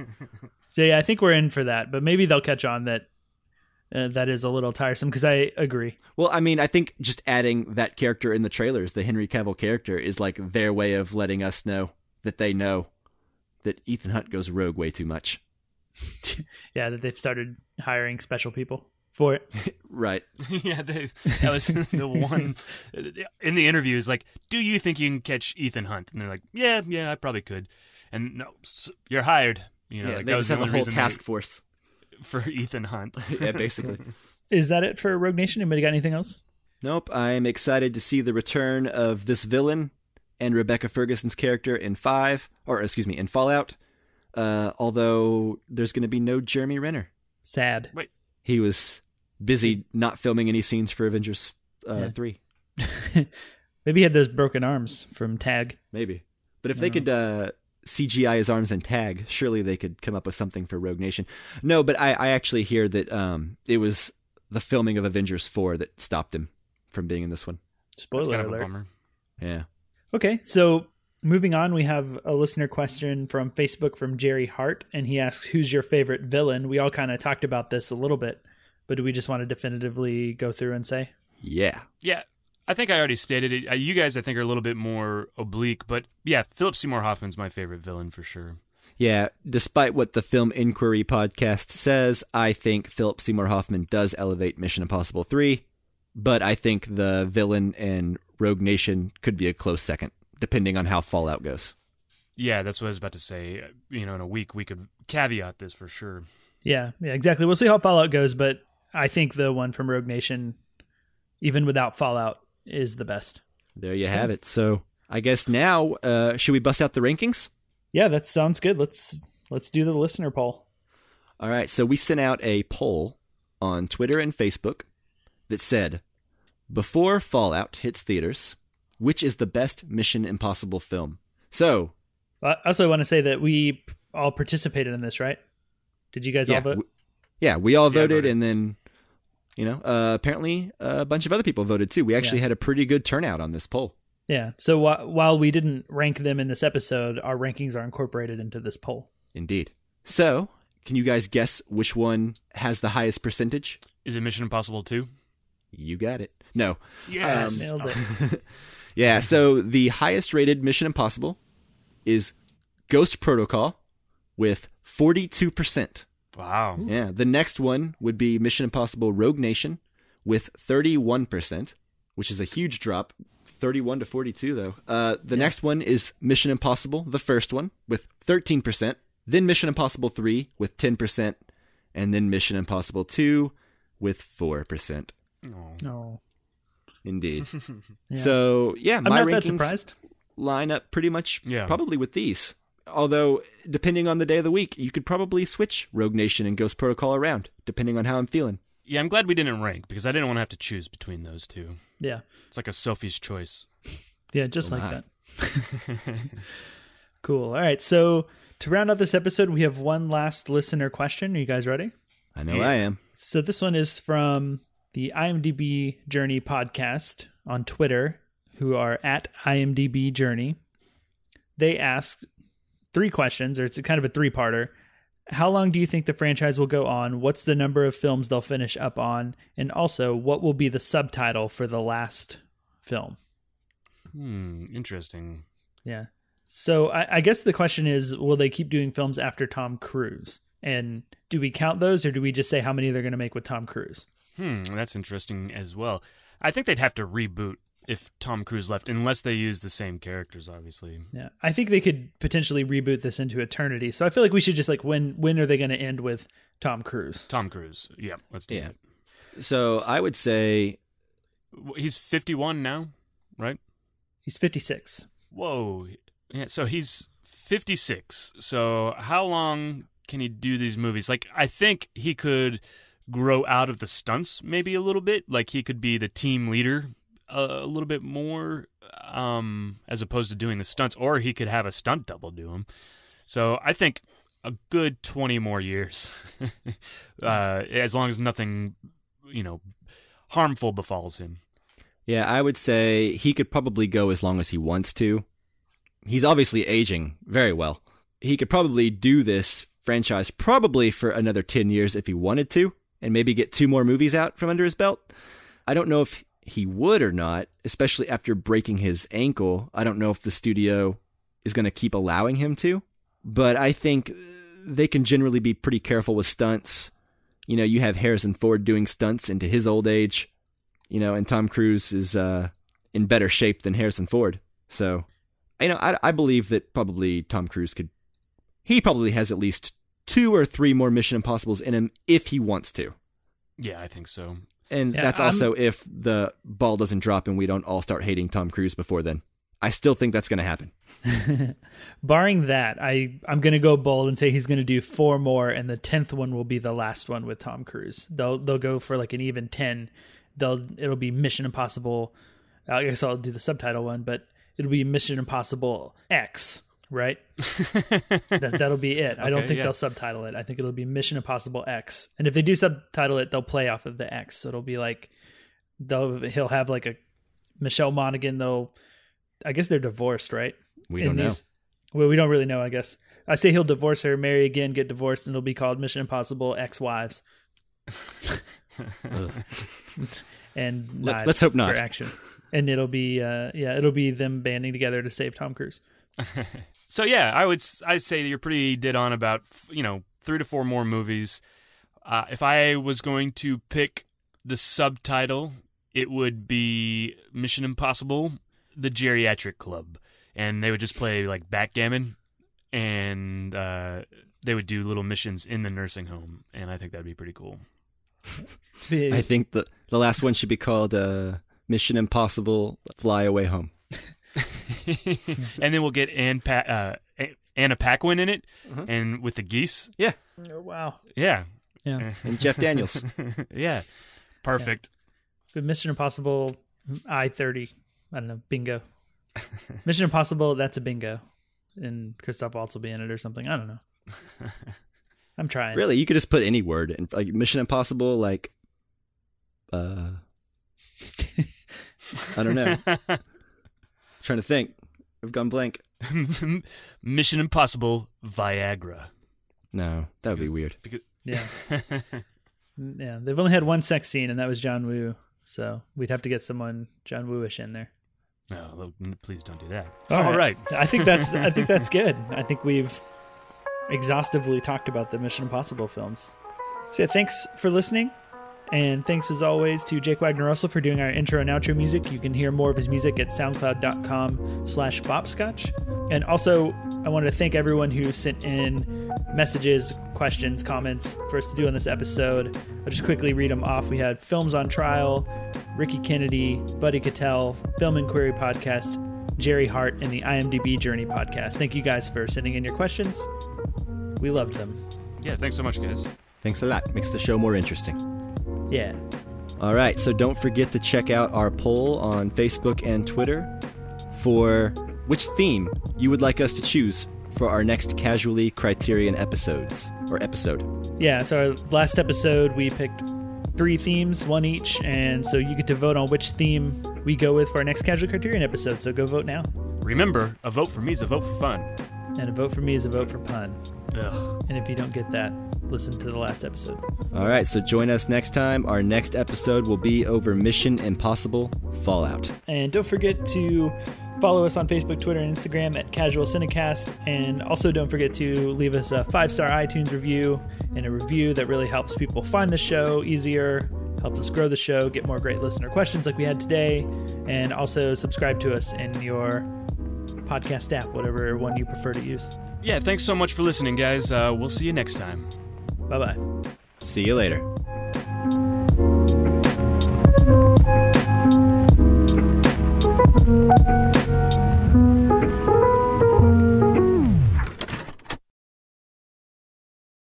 So yeah, I think we're in for that, but maybe they'll catch on that that is a little tiresome, because I agree. Well, I mean, I think just adding that character in the trailers, the Henry Cavill character, is like their way of letting us know that Ethan Hunt goes rogue way too much. Yeah, that they've started hiring special people for it. Right. Yeah, that was the one in the interviews, like, do you think you can catch Ethan Hunt? And they're like, yeah, I probably could. And no, you're hired. You know, yeah, like they just have a whole task force for Ethan Hunt. Yeah, basically. Is that it for Rogue Nation? Anybody got anything else? Nope. I'm excited to see the return of this villain and Rebecca Ferguson's character in Fallout. Although there's going to be no Jeremy Renner. Sad. Wait. He was busy not filming any scenes for Avengers 3. Maybe he had those broken arms from Tag. Maybe. But if they could CGI his arms and Tag, surely they could come up with something for Rogue Nation. No, but I actually hear that it was the filming of Avengers 4 that stopped him from being in this one. Spoiler alert. That's kind of a bummer. Yeah. Okay, so moving on, we have a listener question from Facebook from Jerry Harp, and he asks, who's your favorite villain? We all kind of talked about this a little bit, but do we just want to definitively go through and say? Yeah. Yeah. I think I already stated it. You guys, I think, are a little bit more oblique, but yeah, Philip Seymour Hoffman's my favorite villain for sure. Yeah, despite what the Film Inquiry podcast says, I think Philip Seymour Hoffman does elevate Mission Impossible 3, but I think the villain in Rogue Nation could be a close second, depending on how Fallout goes. Yeah, that's what I was about to say. You know, in a week, we could caveat this for sure. Yeah, exactly. We'll see how Fallout goes, but I think the one from Rogue Nation, even without Fallout, is the best. There you have it. So I guess now, should we bust out the rankings? Yeah, that sounds good. Let's do the listener poll. All right. So we sent out a poll on Twitter and Facebook that said, before Fallout hits theaters, which is the best Mission Impossible film? So I also want to say that we all participated in this, right? Did you guys all vote? We all voted. And then, you know, apparently a bunch of other people voted too. We actually had a pretty good turnout on this poll. Yeah. So while we didn't rank them in this episode, our rankings are incorporated into this poll. Indeed. So can you guys guess which one has the highest percentage? Is it Mission Impossible 2? You got it. No. Yes. Nailed it. Yeah. So the highest rated Mission Impossible is Ghost Protocol with 42%. Wow. Yeah. The next one would be Mission Impossible Rogue Nation with 31%, which is a huge drop, 31 to 42 though. The next one is Mission Impossible, the first one, with 13%, then Mission Impossible 3 with 10%, and then Mission Impossible 2 with 4%. No. Indeed. So, my rankings line up pretty much probably with these. Although, depending on the day of the week, you could probably switch Rogue Nation and Ghost Protocol around, depending on how I'm feeling. Yeah, I'm glad we didn't rank, because I didn't want to have to choose between those two. Yeah. It's like a Sophie's choice. Yeah, just that. Cool. All right, so to round out this episode, we have one last listener question. Are you guys ready? I know I am. So this one is from the IMDb Journey podcast on Twitter, who are at IMDb Journey. They asked three questions, or it's kind of a three-parter. How long do you think the franchise will go on? What's the number of films they'll finish up on? And also, what will be the subtitle for the last film? Interesting. Yeah. So I guess the question is, will they keep doing films after Tom Cruise? And do we count those, or do we just say how many they're going to make with Tom Cruise? That's interesting as well. I think they'd have to reboot if Tom Cruise left, unless they use the same characters, obviously. Yeah, I think they could potentially reboot this into eternity. So I feel like we should just, like, when are they going to end with Tom Cruise? Tom Cruise, yeah, let's do that. So I would say he's 51 now, right? He's 56. Whoa, yeah. So he's 56. So how long can he do these movies? Like, I think he could grow out of the stunts maybe a little bit. Like, he could be the team leader a little bit more, as opposed to doing the stunts, or he could have a stunt double do him. So I think a good 20 more years, as long as nothing, harmful befalls him. Yeah, I would say he could probably go as long as he wants to. He's obviously aging very well. He could probably do this franchise probably for another 10 years if he wanted to, and maybe get two more movies out from under his belt. I don't know if he would or not, especially after breaking his ankle. I don't know if the studio is going to keep allowing him to, but I think they can generally be pretty careful with stunts. You know, you have Harrison Ford doing stunts into his old age, and Tom Cruise is in better shape than Harrison Ford. So, I believe that probably Tom Cruise he probably has at least two or three more Mission Impossibles in him if he wants to. Yeah, I think so. And that's also if the ball doesn't drop and we don't all start hating Tom Cruise before then. I still think that's going to happen. Barring that, I'm going to go bold and say he's going to do four more, and the 10th one will be the last one with Tom Cruise. They'll go for like an even 10. It'll be Mission Impossible I guess I'll do the subtitle one, but it'll be Mission Impossible X, right? That'll be it. I don't think they'll subtitle it. I think it'll be Mission Impossible X. And if they do subtitle it, they'll play off of the X. So it'll be like, he'll have like a Michelle Monaghan, though. I guess they're divorced, right? We don't know. Well, we don't really know, I guess. I say he'll divorce her, marry again, get divorced, and it'll be called Mission Impossible Ex-Wives. And let's hope not. For action. And it'll be, it'll be them banding together to save Tom Cruise. So yeah, I'd say that you're pretty dead on about 3 to 4 more movies. If I was going to pick the subtitle, it would be Mission Impossible: The Geriatric Club, and they would just play like backgammon, and they would do little missions in the nursing home, and I think that'd be pretty cool. I think the last one should be called Mission Impossible: Fly Away Home. And then we'll get Anna Paquin in it, and with the geese. Yeah. Oh, wow. Yeah. Yeah. And Jeff Daniels. Yeah. Perfect. Yeah. But Mission Impossible I-30. I don't know. Bingo. Mission Impossible, that's a bingo. And Christoph Waltz will be in it or something. I don't know. I'm trying. Really? You could just put any word in. Like Mission Impossible, like... I don't know. I'm trying to think. I've gone blank. Mission Impossible Viagra. No, that would be weird. Yeah. Yeah. They've only had one sex scene, and that was John Woo. So we'd have to get someone John Woo-ish in there. No, please don't do that. All right. I think that's good. I think we've exhaustively talked about the Mission Impossible films. So thanks for listening. And thanks, as always, to Jake Wagner-Russell for doing our intro and outro music. You can hear more of his music at soundcloud.com/bopscotch. And also, I wanted to thank everyone who sent in messages, questions, comments for us to do on this episode. I'll just quickly read them off. We had Films on Trial, Ricky Kennedy, Buddy Cattell, Film Inquiry Podcast, Jerry Hart, and the IMDb Journey Podcast. Thank you guys for sending in your questions. We loved them. Yeah, thanks so much, guys. Thanks a lot. Makes the show more interesting. Yeah. All right. So don't forget to check out our poll on Facebook and Twitter for which theme you would like us to choose for our next Casually Criterion episode. Yeah. So our last episode, we picked 3 themes, one each. And so you get to vote on which theme we go with for our next Casually Criterion episode. So go vote now. Remember, a vote for me is a vote for fun. And a vote for me is a vote for pun. Ugh. And if you don't get that, listen to the last episode. All right, so join us next time. Our next episode will be over Mission Impossible Fallout. And don't forget to follow us on Facebook, Twitter, and Instagram at Casual Cinecast. And also don't forget to leave us a 5-star iTunes review and a review that really helps people find the show easier, helps us grow the show, get more great listener questions like we had today, and also subscribe to us in your podcast app, whatever one you prefer to use. Yeah, thanks so much for listening, guys. We'll see you next time. Bye-bye. See you later.